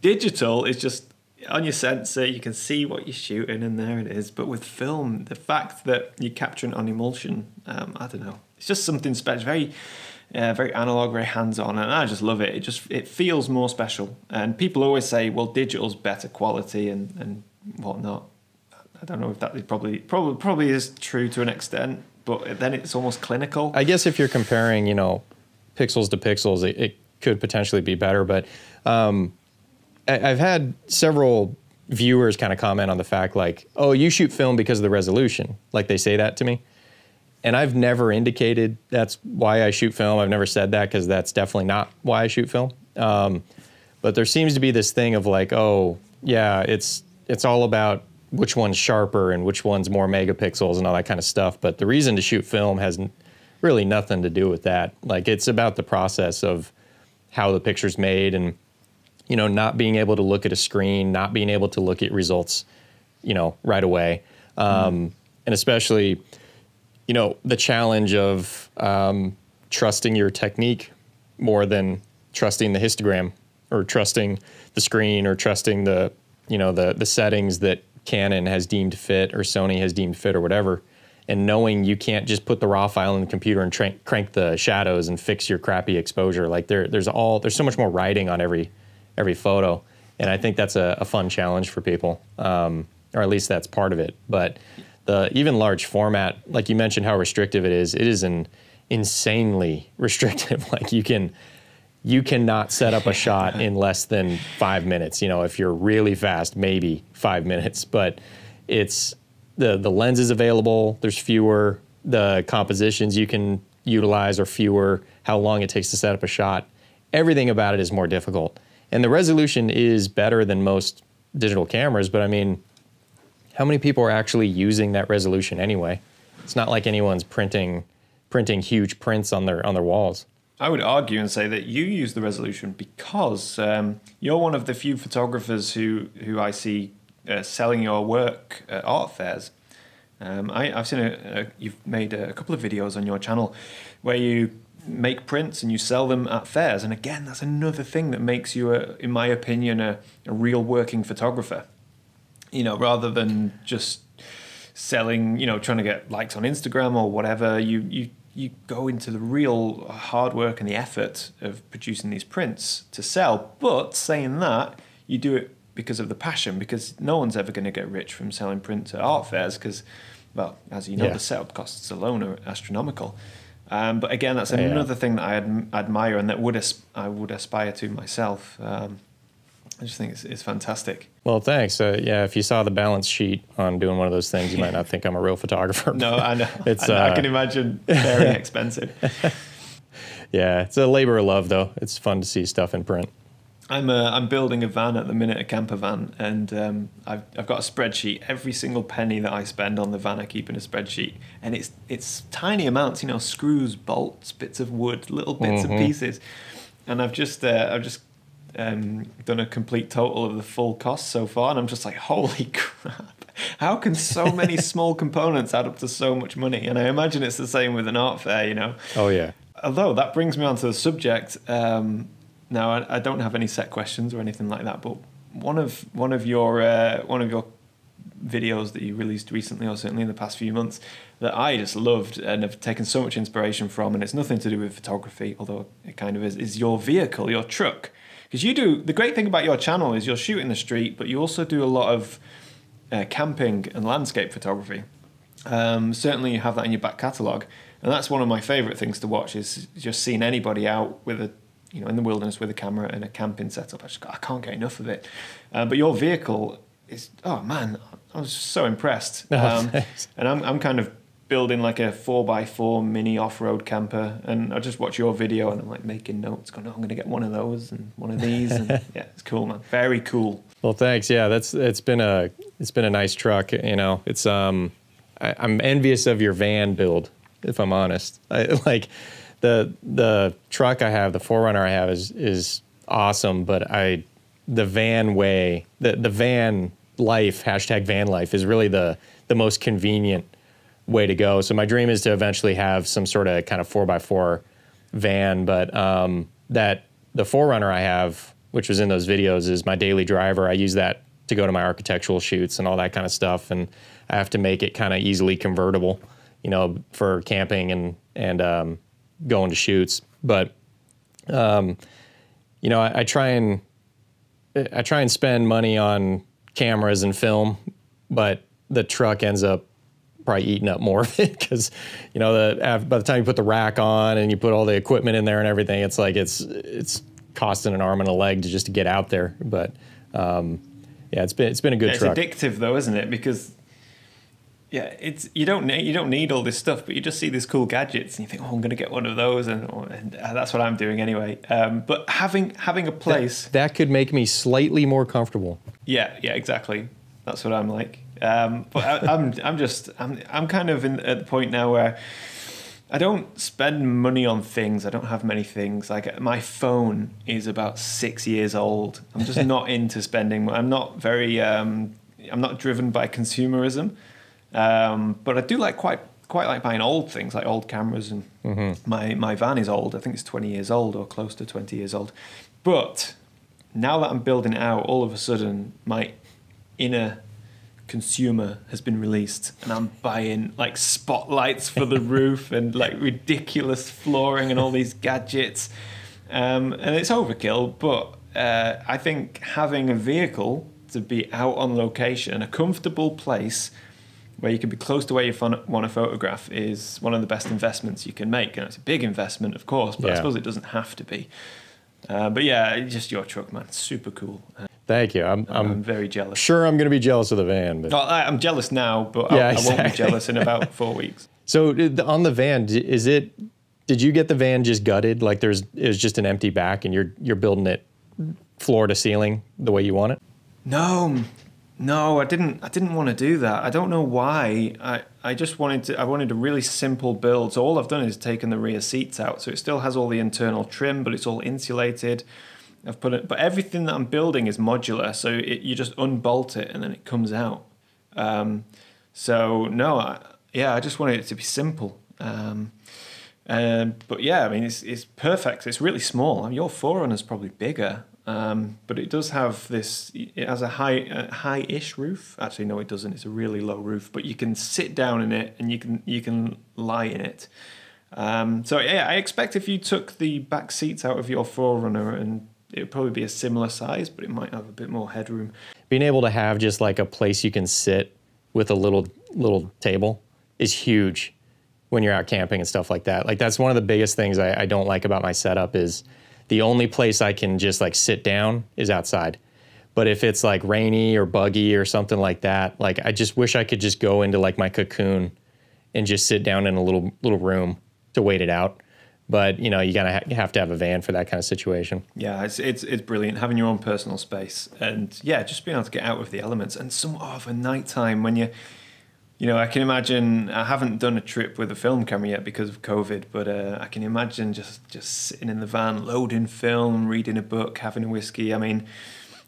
digital is just on your sensor, you can see what you're shooting, and there it is. But with film, the fact that you're capturing on emulsion, um, I don't know. It's just something special, very, uh, very analog, very hands-on, and I just love it. It just it feels more special. And people always say, "Well, digital's better quality and and whatnot." I don't know if that is probably probably probably is true to an extent, but then it's almost clinical. I guess if you're comparing, you know, pixels to pixels, it, it could potentially be better. But um, I, I've had several viewers kind of comment on the fact, like, "Oh, you shoot film because of the resolution." Like they say that to me. And I've never indicated that's why I shoot film. I've never said that, because that's definitely not why I shoot film. Um, but there seems to be this thing of like, oh, yeah, it's it's all about which one's sharper and which one's more megapixels and all that kind of stuff. But the reason to shoot film has really nothing to do with that. Like, it's about the process of how the picture's made and, you know, not being able to look at a screen, not being able to look at results, you know, right away. Um, mm-hmm. And especially, you know, the challenge of um, trusting your technique more than trusting the histogram or trusting the screen or trusting the, you know, the, the settings that Canon has deemed fit or Sony has deemed fit or whatever. And knowing you can't just put the raw file in the computer and tra- crank the shadows and fix your crappy exposure. Like there, there's all, there's so much more writing on every, every photo. And I think that's a, a fun challenge for people, um, or at least that's part of it. But the even large format, like you mentioned how restrictive it is, it is an insanely restrictive. Like you can, you cannot set up a shot in less than five minutes. You know, if you're really fast, maybe five minutes, but it's the, the lenses available, there's fewer, the compositions you can utilize are fewer, how long it takes to set up a shot. Everything about it is more difficult. And the resolution is better than most digital cameras, but I mean, how many people are actually using that resolution anyway? It's not like anyone's printing printing huge prints on their on their walls. I would argue and say that you use the resolution because um, you're one of the few photographers who who I see uh, selling your work at art fairs. Um, I, I've seen a, a, you've made a couple of videos on your channel where you make prints and you sell them at fairs, and again, that's another thing that makes you, a, in my opinion, a, a real working photographer. You know, rather than just selling, you know, trying to get likes on Instagram or whatever, you you you go into the real hard work and the effort of producing these prints to sell. But saying that, you do it because of the passion, because no one's ever going to get rich from selling prints at art fairs, because, well, as you know, yeah. the setup costs alone are astronomical. Um, but again, that's another yeah. thing that I ad admire and that would asp I would aspire to myself. Um, I just think it's, it's fantastic. Well, thanks. Uh, yeah, if you saw the balance sheet on doing one of those things, you might not think I'm a real photographer. No, I know. It's, I, know. Uh, I can imagine very expensive. Yeah, it's a labor of love, though. It's fun to see stuff in print. I'm uh, I'm building a van at the minute, a camper van, and um, I've I've got a spreadsheet. Every single penny that I spend on the van, I keep in a spreadsheet, and it's it's tiny amounts, you know, screws, bolts, bits of wood, little bits mm-hmm. and pieces, and I've just uh, I've just um, done a complete total of the full cost so far, and I'm just like, holy crap! How can so many small components add up to so much money? And I imagine it's the same with an art fair, you know. Oh yeah. Although that brings me onto the subject. Um, Now I don't have any set questions or anything like that, but one of one of your uh, one of your videos that you released recently, or certainly in the past few months, that I just loved and have taken so much inspiration from, and it's nothing to do with photography, although it kind of is, is your vehicle, your truck, because you do the great thing about your channel is you'll shoot in the street, but you also do a lot of uh, camping and landscape photography. Um, certainly, you have that in your back catalogue, and that's one of my favourite things to watch is just seeing anybody out with a you know, in the wilderness with a camera and a camping setup. I just, I can't get enough of it. Uh, but your vehicle is, oh man, I was just so impressed. Oh, um, and I'm, I'm kind of building like a four by four mini off-road camper. And I just watch your video and I'm like making notes, going, oh, I'm gonna get one of those and one of these. And yeah, it's cool, man. Very cool. Well, thanks. Yeah, that's, it's been a, it's been a nice truck. You know, it's, um, I, I'm envious of your van build, if I'm honest. I, like, The the truck I have, the four runner I have is is awesome, but I the van way, the the van life, hashtag van life is really the the most convenient way to go. So my dream is to eventually have some sort of kind of four by four van, but um, that the four runner I have, which was in those videos, is my daily driver. I use that to go to my architectural shoots and all that kind of stuff, and I have to make it kind of easily convertible, you know, for camping and and um, going to shoots. But um you know, I, I try and I try and spend money on cameras and film, but the truck ends up probably eating up more of it, because you know, the by the time you put the rack on and you put all the equipment in there and everything, it's like it's it's costing an arm and a leg to just to get out there. But um yeah, it's been it's been a good yeah, it's truck. It's addictive though, isn't it? Because yeah, it's you don't need you don't need all this stuff, but you just see these cool gadgets and you think, oh, I'm going to get one of those, and, and that's what I'm doing anyway. Um, but having having a place that, that could make me slightly more comfortable. Yeah, yeah, exactly. That's what I'm like. Um, but I, I'm I'm just I'm I'm kind of in, at the point now where I don't spend money on things. I don't have many things. Like my phone is about six years old. I'm just not into spending. I'm not very. Um, I'm not driven by consumerism. Um, but I do like quite quite like buying old things, like old cameras, and mm-hmm. my, my van is old. I think it's twenty years old or close to twenty years old. But now that I'm building it out, all of a sudden my inner consumer has been released, and I'm buying like spotlights for the roof and like ridiculous flooring and all these gadgets. Um, and it's overkill, but uh, I think having a vehicle to be out on location, a comfortable place where you can be close to where you want to photograph, is one of the best investments you can make. And it's a big investment, of course, but yeah. I suppose it doesn't have to be. Uh, but yeah, just your truck, man. It's super cool. Uh, Thank you. I'm, I'm, I'm very jealous. Sure, I'm going to be jealous of the van. But... Oh, I, I'm jealous now, but yeah, I, exactly. I won't be jealous in about four weeks. So on the van, is it? Did you get the van just gutted? Like there's, it was just an empty back, and you're you're building it floor to ceiling the way you want it? No, no, I didn't. I didn't want to do that. I don't know why. I I just wanted to. I wanted a really simple build. So all I've done is taken the rear seats out. So it still has all the internal trim, but it's all insulated. I've put it, but everything that I'm building is modular. So it, you just unbolt it and then it comes out. Um, so no, I, yeah, I just wanted it to be simple. Um, um, but yeah, I mean, it's it's perfect. It's really small. I mean, your four runner is probably bigger. Um, but it does have this, it has a high, a high-ish roof. Actually, no, it doesn't. It's a really low roof, but you can sit down in it and you can, you can lie in it. Um, so yeah, I expect if you took the back seats out of your four runner, and it would probably be a similar size, but it might have a bit more headroom. Being able to have just like a place you can sit with a little, little table is huge when you're out camping and stuff like that. Like that's one of the biggest things I, I don't like about my setup is the only place I can just like sit down is outside. But if it's like rainy or buggy or something like that, like I just wish I could just go into like my cocoon and just sit down in a little little room to wait it out. But you know, you gotta ha have to have a van for that kind of situation. Yeah, it's it's it's brilliant having your own personal space, and yeah, just being able to get out of the elements. And some of a nighttime when you, you know, I can imagine. I haven't done a trip with a film camera yet because of COVID, but uh, I can imagine just just sitting in the van, loading film, reading a book, having a whiskey. I mean,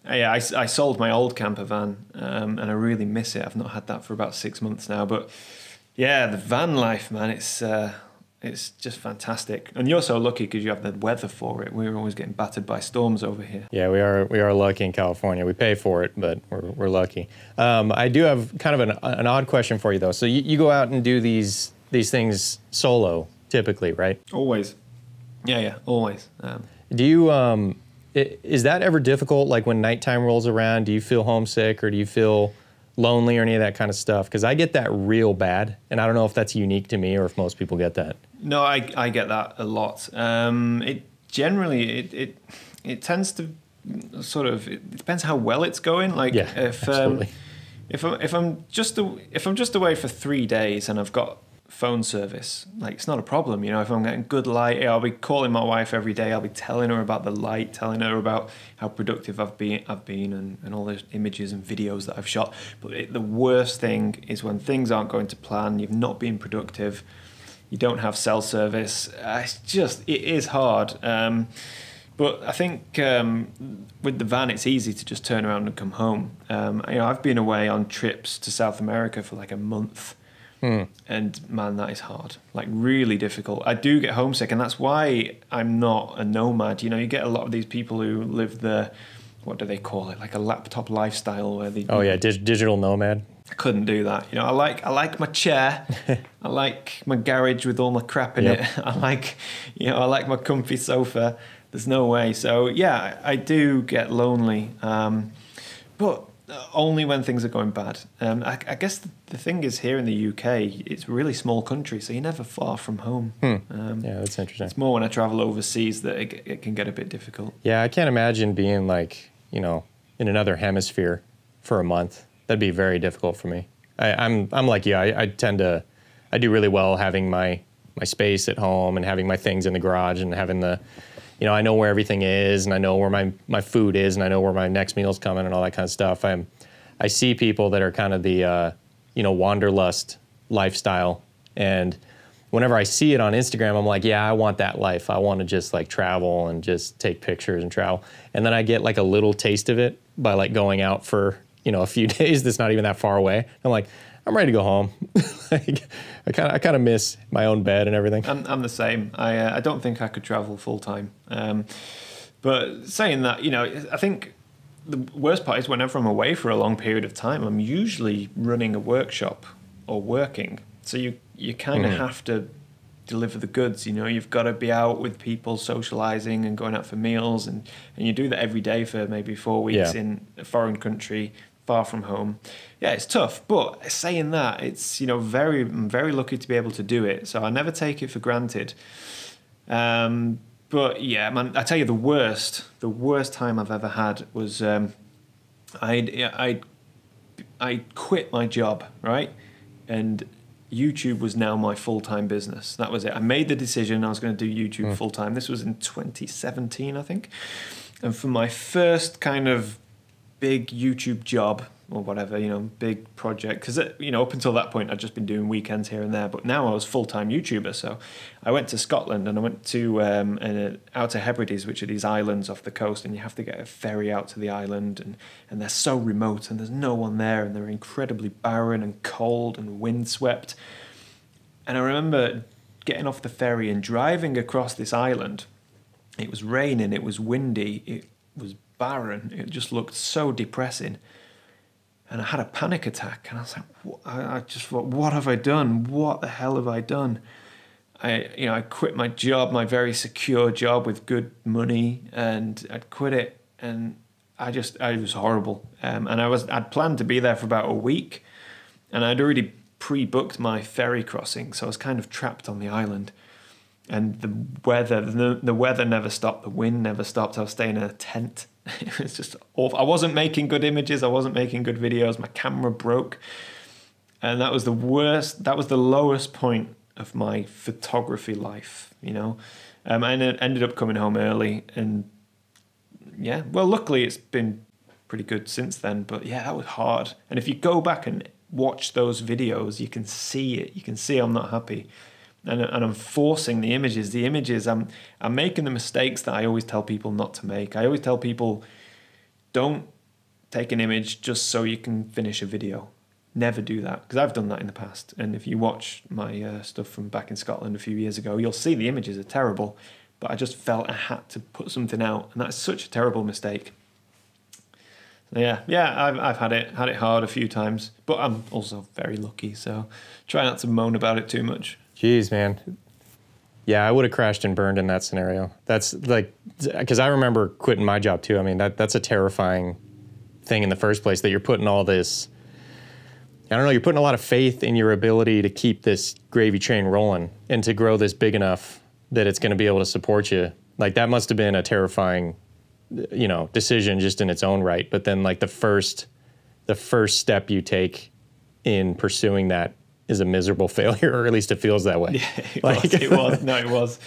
yeah, I, I sold my old camper van, um, and I really miss it. I've not had that for about six months now, but yeah, the van life, man, it's uh, it's just fantastic. And you're so lucky because you have the weather for it. We're always getting battered by storms over here. Yeah, we are. We are lucky in California. We pay for it, but we're we're lucky. Um, I do have kind of an, an odd question for you though. So you, you go out and do these these things solo, typically, right? Always. Yeah, yeah, always. Um, do you um, is that ever difficult? Like when nighttime rolls around, do you feel homesick or do you feel lonely or any of that kind of stuff? Because I get that real bad, and I don't know if that's unique to me or if most people get that. No, I, I get that a lot. Um, it generally, it, it it tends to sort of, it depends how well it's going. Like yeah, if um, if I'm if I'm just a, if I'm just away for three days and I've got phone service, like it's not a problem, you know. If I'm getting good light, I'll be calling my wife every day. I'll be telling her about the light, telling her about how productive I've been, I've been, and, and all the images and videos that I've shot. But it, the worst thing is when things aren't going to plan. You've not been productive. You don't have cell service. It's just, it is hard. Um, but I think um, with the van, it's easy to just turn around and come home. Um, you know, I've been away on trips to South America for like a month. Mm. And man, that is hard, like really difficult. I do get homesick, and that's why I'm not a nomad. You know, you get a lot of these people who live the, what do they call it? Like a laptop lifestyle where they... Oh yeah, dig digital nomad. I couldn't do that. You know, I like, I like my chair. I like my garage with all my crap in yep. it. I like, you know, I like my comfy sofa. There's no way. So yeah, I do get lonely. Um, but... only when things are going bad. Um, I, I guess the, the thing is here in the U K, it's a really small country, so you're never far from home. Hmm. Um, yeah, that's interesting. It's more when I travel overseas that it, it can get a bit difficult. Yeah, I can't imagine being like, you know, in another hemisphere for a month. That'd be very difficult for me. I, I'm I'm like you. I, I tend to, I do really well having my, my space at home and having my things in the garage and having the, you know, I know where everything is, and I know where my, my food is, and I know where my next meal's coming, and all that kind of stuff. I'm, I see people that are kind of the, uh, you know, wanderlust lifestyle, and whenever I see it on Instagram, I'm like, yeah, I want that life. I want to just like travel and just take pictures and travel, and then I get like a little taste of it by like going out for, you know, a few days that's not even that far away. I'm like, I'm ready to go home. Like, I kind of I kind of miss my own bed and everything. I'm, I'm the same. I uh, I don't think I could travel full time. Um, but saying that, you know, I think the worst part is whenever I'm away for a long period of time, I'm usually running a workshop or working. So you you kind of mm. have to deliver the goods. You know, you've got to be out with people, socializing and going out for meals, and and you do that every day for maybe four weeks yeah. in a foreign country. Far from home. Yeah, it's tough, but saying that, it's, you know, very, I'm very lucky to be able to do it, so I never take it for granted. Um, but yeah, man, I tell you, the worst, the worst time I've ever had was um, I'd, I'd, I'd quit my job, right? And YouTube was now my full-time business. That was it. I made the decision I was going to do YouTube mm. full-time. This was in twenty seventeen, I think. And for my first kind of big YouTube job or whatever, you know, big project. Because, you know, up until that point, I'd just been doing weekends here and there. But now I was full-time YouTuber. So I went to Scotland and I went to um, an Outer Hebrides, which are these islands off the coast. And you have to get a ferry out to the island. And, and they're so remote and there's no one there. And they're incredibly barren and cold and windswept. And I remember getting off the ferry and driving across this island. It was raining, it was windy, it was barren. It just looked so depressing. And I had a panic attack, and I was like, what? I just thought, what have I done? What the hell have I done? I, you know, I quit my job, my very secure job with good money, and I'd quit it, and I just, I was horrible. Um, and I was, I'd planned to be there for about a week, and I'd already pre-booked my ferry crossing, so I was kind of trapped on the island. And the weather, the, the weather never stopped, the wind never stopped. I was staying in a tent. It was just awful. I wasn't making good images. I wasn't making good videos. My camera broke. And that was the worst, that was the lowest point of my photography life, you know. Um, I ended up coming home early. And yeah, well, luckily it's been pretty good since then. But yeah, that was hard. And if you go back and watch those videos, you can see it. You can see I'm not happy. And, and I'm forcing the images. The images, I'm, I'm making the mistakes that I always tell people not to make. I always tell people, don't take an image just so you can finish a video. Never do that, because I've done that in the past. And if you watch my uh, stuff from back in Scotland a few years ago, you'll see the images are terrible, but I just felt I had to put something out, and that's such a terrible mistake. Yeah, yeah, I've, I've had it had it hard a few times, but I'm also very lucky, so try not to moan about it too much. Jeez, man. Yeah, I would have crashed and burned in that scenario. That's like, because I remember quitting my job too. I mean, that that's a terrifying thing in the first place, that you're putting all this, I don't know, you're putting a lot of faith in your ability to keep this gravy train rolling and to grow this big enough that it's going to be able to support you. Like, that must have been a terrifying, you know, decision just in its own right. But then, like, the first, the first step you take in pursuing that is a miserable failure, or at least it feels that way. Yeah, it, like, was, it was. No, it was.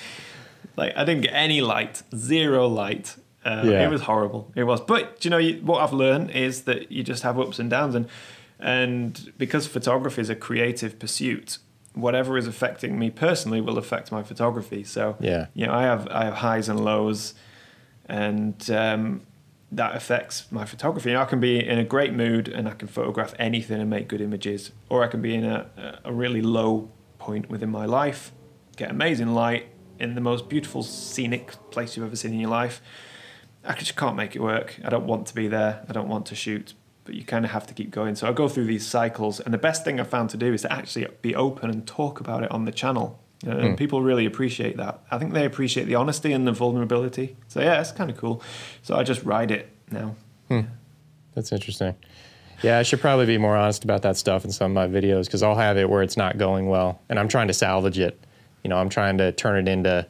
Like, I didn't get any light, zero light. Uh, yeah. It was horrible. It was. But, you know, you, what I've learned is that you just have ups and downs. And, and because photography is a creative pursuit, whatever is affecting me personally will affect my photography. So, yeah, you know, I have, I have highs and lows, and um, that affects my photography. You know, I can be in a great mood and I can photograph anything and make good images, or I can be in a, a really low point within my life, get amazing light in the most beautiful scenic place you've ever seen in your life. I just can't make it work. I don't want to be there. I don't want to shoot, but you kind of have to keep going. So I go through these cycles, and the best thing I've found to do is to actually be open and talk about it on the channel. You know, and mm. people really appreciate that. I think they appreciate the honesty and the vulnerability. So yeah, it's kind of cool. So I just ride it now. Hmm. That's interesting. Yeah, I should probably be more honest about that stuff in some of my videos, because I'll have it where it's not going well, and I'm trying to salvage it. You know, I'm trying to turn it into,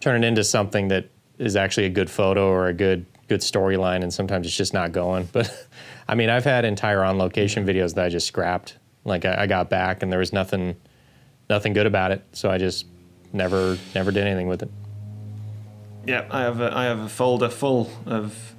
turn it into something that is actually a good photo or a good good storyline. And sometimes it's just not going. But I mean, I've had entire on location videos that I just scrapped. Like, I, I got back and there was nothing. Nothing good about it, so I just never, never did anything with it. Yeah, I have a, I have a folder full of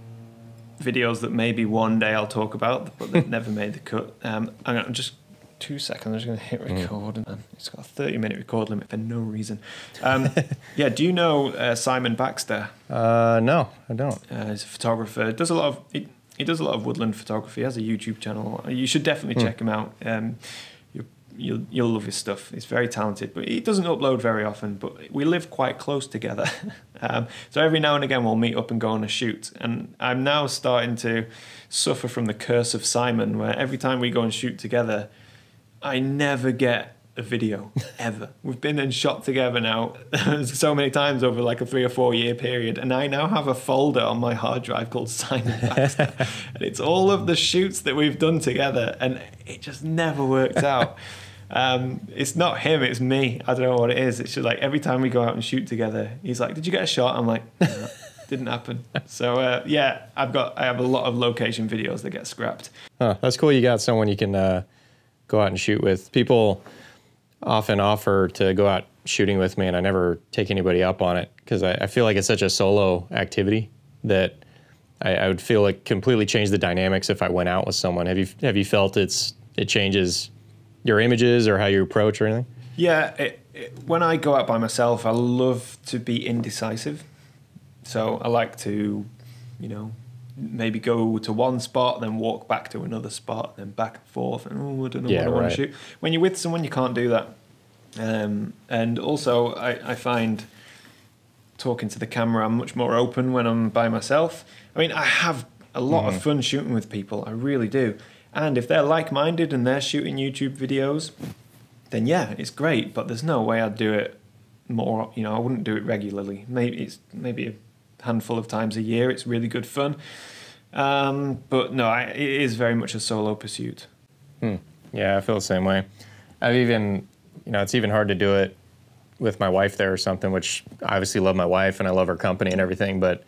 videos that maybe one day I'll talk about, but that never made the cut. Um, I'm just two seconds. I'm just going to hit record, mm. and then it's got a thirty-minute record limit for no reason. Um, yeah, do you know uh, Simon Baxter? Uh, no, I don't. Uh, he's a photographer. Does a lot of he, he does a lot of woodland photography. He has a YouTube channel. You should definitely mm. check him out. Um, You'll, you'll love his stuff. He's very talented, but he doesn't upload very often, but we live quite close together. um, so every now and again we'll meet up and go on a shoot. And I'm now starting to suffer from the curse of Simon, where every time we go and shoot together, I never get a video, ever. We've been and shot together now so many times over like a three or four year period, and I now have a folder on my hard drive called Simon Baxter, and it's all of the shoots that we've done together, and it just never worked out. Um, it's not him, it's me. I don't know what it is. It's just like every time we go out and shoot together, he's like, did you get a shot? I'm like, no, didn't happen. So uh, yeah, I've got, I have a lot of location videos that get scrapped. Huh, that's cool. You got someone you can uh, go out and shoot with. People often offer to go out shooting with me, and I never take anybody up on it, because I, I feel like it's such a solo activity that I, I would feel like completely changed the dynamics if I went out with someone. Have you have you felt it's it changes your images or how you approach or anything? Yeah, it, it, when I go out by myself, I love to be indecisive. So I like to, you know, maybe go to one spot, then walk back to another spot, then back and forth, and oh, I don't know yeah, what I right. want to shoot. When you're with someone, you can't do that. Um, and also, I, I find talking to the camera, I'm much more open when I'm by myself. I mean, I have a lot mm-hmm. of fun shooting with people, I really do. And if they're like-minded and they're shooting YouTube videos, then yeah, it's great, but there's no way I'd do it more, you know, I wouldn't do it regularly. Maybe it's maybe a handful of times a year. It's really good fun, um but no, I, it is very much a solo pursuit. hmm. Yeah, I feel the same way. I've even, you know, it's even hard to do it with my wife there or something, which I obviously love my wife and I love her company and everything, but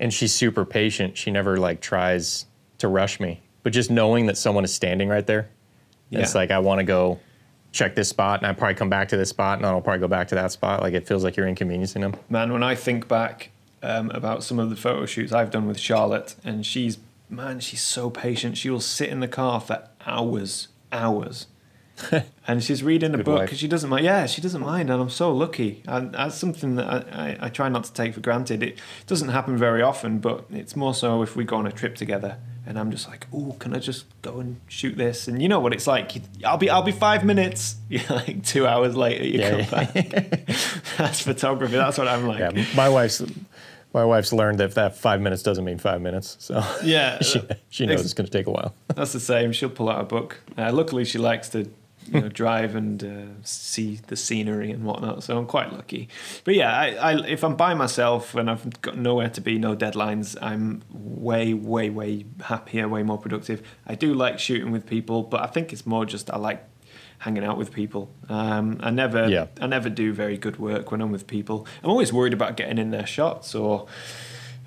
and she's super patient. She never like tries to rush me, but just knowing that someone is standing right there, yeah. it's like I want to go check this spot, and I'll probably come back to this spot, and I'll probably go back to that spot. Like, it feels like you're inconveniencing them. Man, when I think back Um, about some of the photo shoots I've done with Charlotte, and she's, man, she's so patient. She will sit in the car for hours, hours. And she's reading a Good book, because she doesn't mind. Yeah, she doesn't mind, and I'm so lucky. And that's something that I, I, I try not to take for granted. It doesn't happen very often, but it's more so if we go on a trip together, and I'm just like, oh, can I just go and shoot this? And you know what it's like. I'll be, I'll be five minutes. You're like two hours later, you yeah, come yeah. back. That's photography. That's what I'm like. Yeah, my wife's... My wife's learned that that five minutes doesn't mean five minutes, so yeah, she, she knows it's going to take a while. That's the same. She'll pull out a book. Uh, luckily, she likes to, you know, drive and uh, see the scenery and whatnot, so I'm quite lucky. But yeah, I, I, if I'm by myself and I've got nowhere to be, no deadlines, I'm way, way, way happier, way more productive. I do like shooting with people, but I think it's more just I like hanging out with people. Um, I never yeah. I never do very good work when I'm with people. I'm always worried about getting in their shots or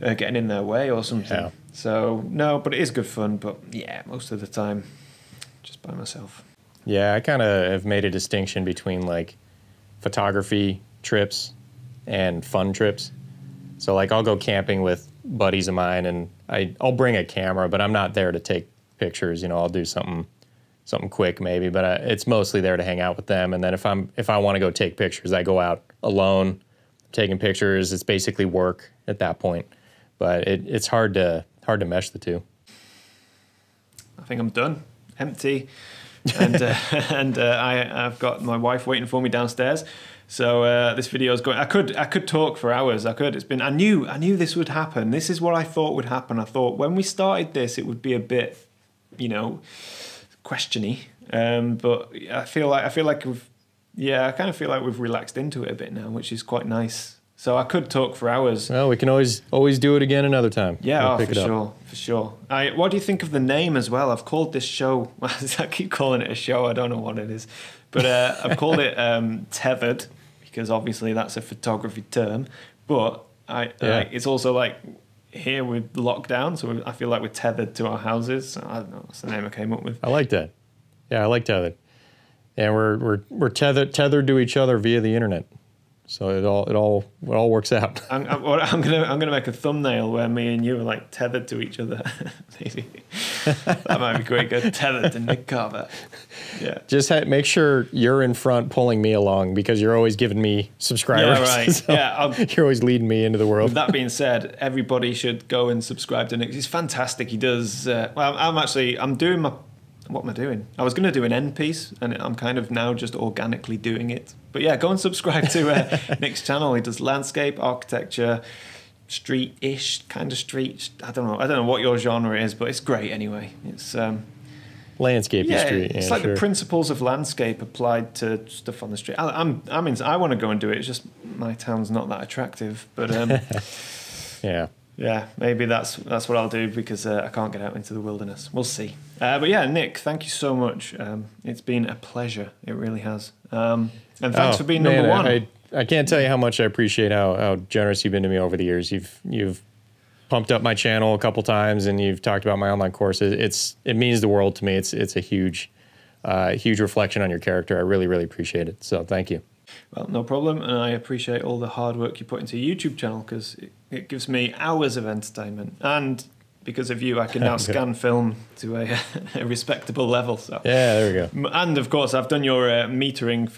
uh, getting in their way or something. Yeah. So, no, but it is good fun. But, yeah, most of the time, just by myself. Yeah, I kind of have made a distinction between, like, photography trips and fun trips. So, like, I'll go camping with buddies of mine, and I, I'll bring a camera, but I'm not there to take pictures. You know, I'll do something... something quick maybe, but I, it's mostly there to hang out with them. And then if I'm if I want to go take pictures, I go out alone, taking pictures. It's basically work at that point, but it, it's hard to hard to mesh the two. I think I'm done, empty, and uh, and uh, I I've got my wife waiting for me downstairs. So uh, this video is going. I could I could talk for hours. I could. It's been. I knew I knew this would happen. This is what I thought would happen. I thought when we started this, it would be a bit, you know, questiony, um, but I feel like I feel like we've, yeah, I kind of feel like we've relaxed into it a bit now, which is quite nice. So I could talk for hours. Well, we can always always do it again another time. Yeah, we'll oh, for sure, for sure. I, what do you think of the name as well? I've called this show. I keep calling it a show. I don't know what it is, but uh, I've called it um, Tethered, because obviously that's a photography term. But I, yeah. like, it's also like, here we're locked down, so I feel like we're tethered to our houses. So I don't know, that's the name I came up with. I like that. Yeah, I like tethered. And we're we're we're tethered tethered to each other via the internet, so it all it all it all works out. I'm, I'm, I'm gonna I'm gonna make a thumbnail where me and you are like tethered to each other. Maybe that might be great. Go tethered to Nick Carver. Yeah. Just ha make sure you're in front, pulling me along, because you're always giving me subscribers. Yeah, right. So yeah, I'll, you're always leading me into the world. With that being said, everybody should go and subscribe to Nick. He's fantastic. He does. Uh, well, I'm actually I'm doing my. What am I doing? I was going to do an end piece, and I'm kind of now just organically doing it. But yeah, go and subscribe to uh, Nick's channel. He does landscape, architecture, street-ish, kind of street. I don't know. I don't know what your genre is, but it's great anyway. It's um, landscape, yeah, street. It's yeah, like sure. the principles of landscape applied to stuff on the street. I, I'm, I mean, I want to go and do it. It's just my town's not that attractive, but um, yeah. Yeah, maybe that's that's what I'll do, because uh, I can't get out into the wilderness. We'll see. Uh, but yeah, Nick, thank you so much. Um, it's been a pleasure. It really has. Um, and thanks oh, for being man, number one. I, I, I can't tell you how much I appreciate how, how generous you've been to me over the years. You've you've pumped up my channel a couple times, and you've talked about my online courses. It's it means the world to me. It's it's a huge, uh, huge reflection on your character. I really really appreciate it. So thank you. Well, no problem, and I appreciate all the hard work you put into your YouTube channel, because it, it gives me hours of entertainment and because of you, I can now scan film to a, a respectable level. So yeah, there we go. And of course, I've done your uh, metering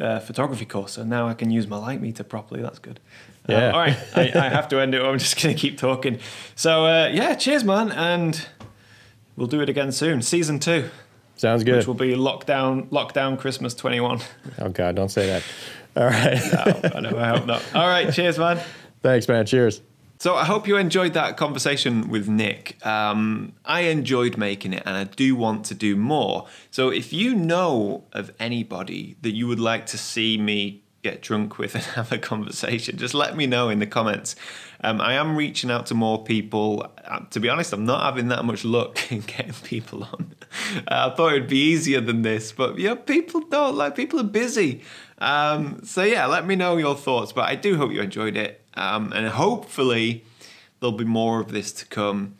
uh, photography course, so now I can use my light meter properly. That's good. Yeah. Um, all right, I, I have to end it. I'm just going to keep talking. So uh, yeah, cheers, man, and we'll do it again soon. Season two. Sounds good. Which will be lockdown, lockdown Christmas twenty-one. Oh God, don't say that. All right. No, I know. I hope not. All right, cheers, man. Thanks, man. Cheers. So I hope you enjoyed that conversation with Nick. Um, I enjoyed making it and I do want to do more. So if you know of anybody that you would like to see me get drunk with and have a conversation, just let me know in the comments. Um, I am reaching out to more people. Uh, to be honest, I'm not having that much luck in getting people on. Uh, I thought it'd be easier than this, but yeah, people don't like, people are busy. Um, so yeah, let me know your thoughts, but I do hope you enjoyed it. Um, and hopefully there'll be more of this to come.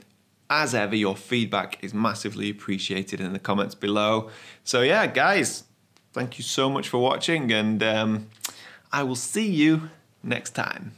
As ever, your feedback is massively appreciated in the comments below. So yeah, guys, thank you so much for watching, and um, I will see you next time.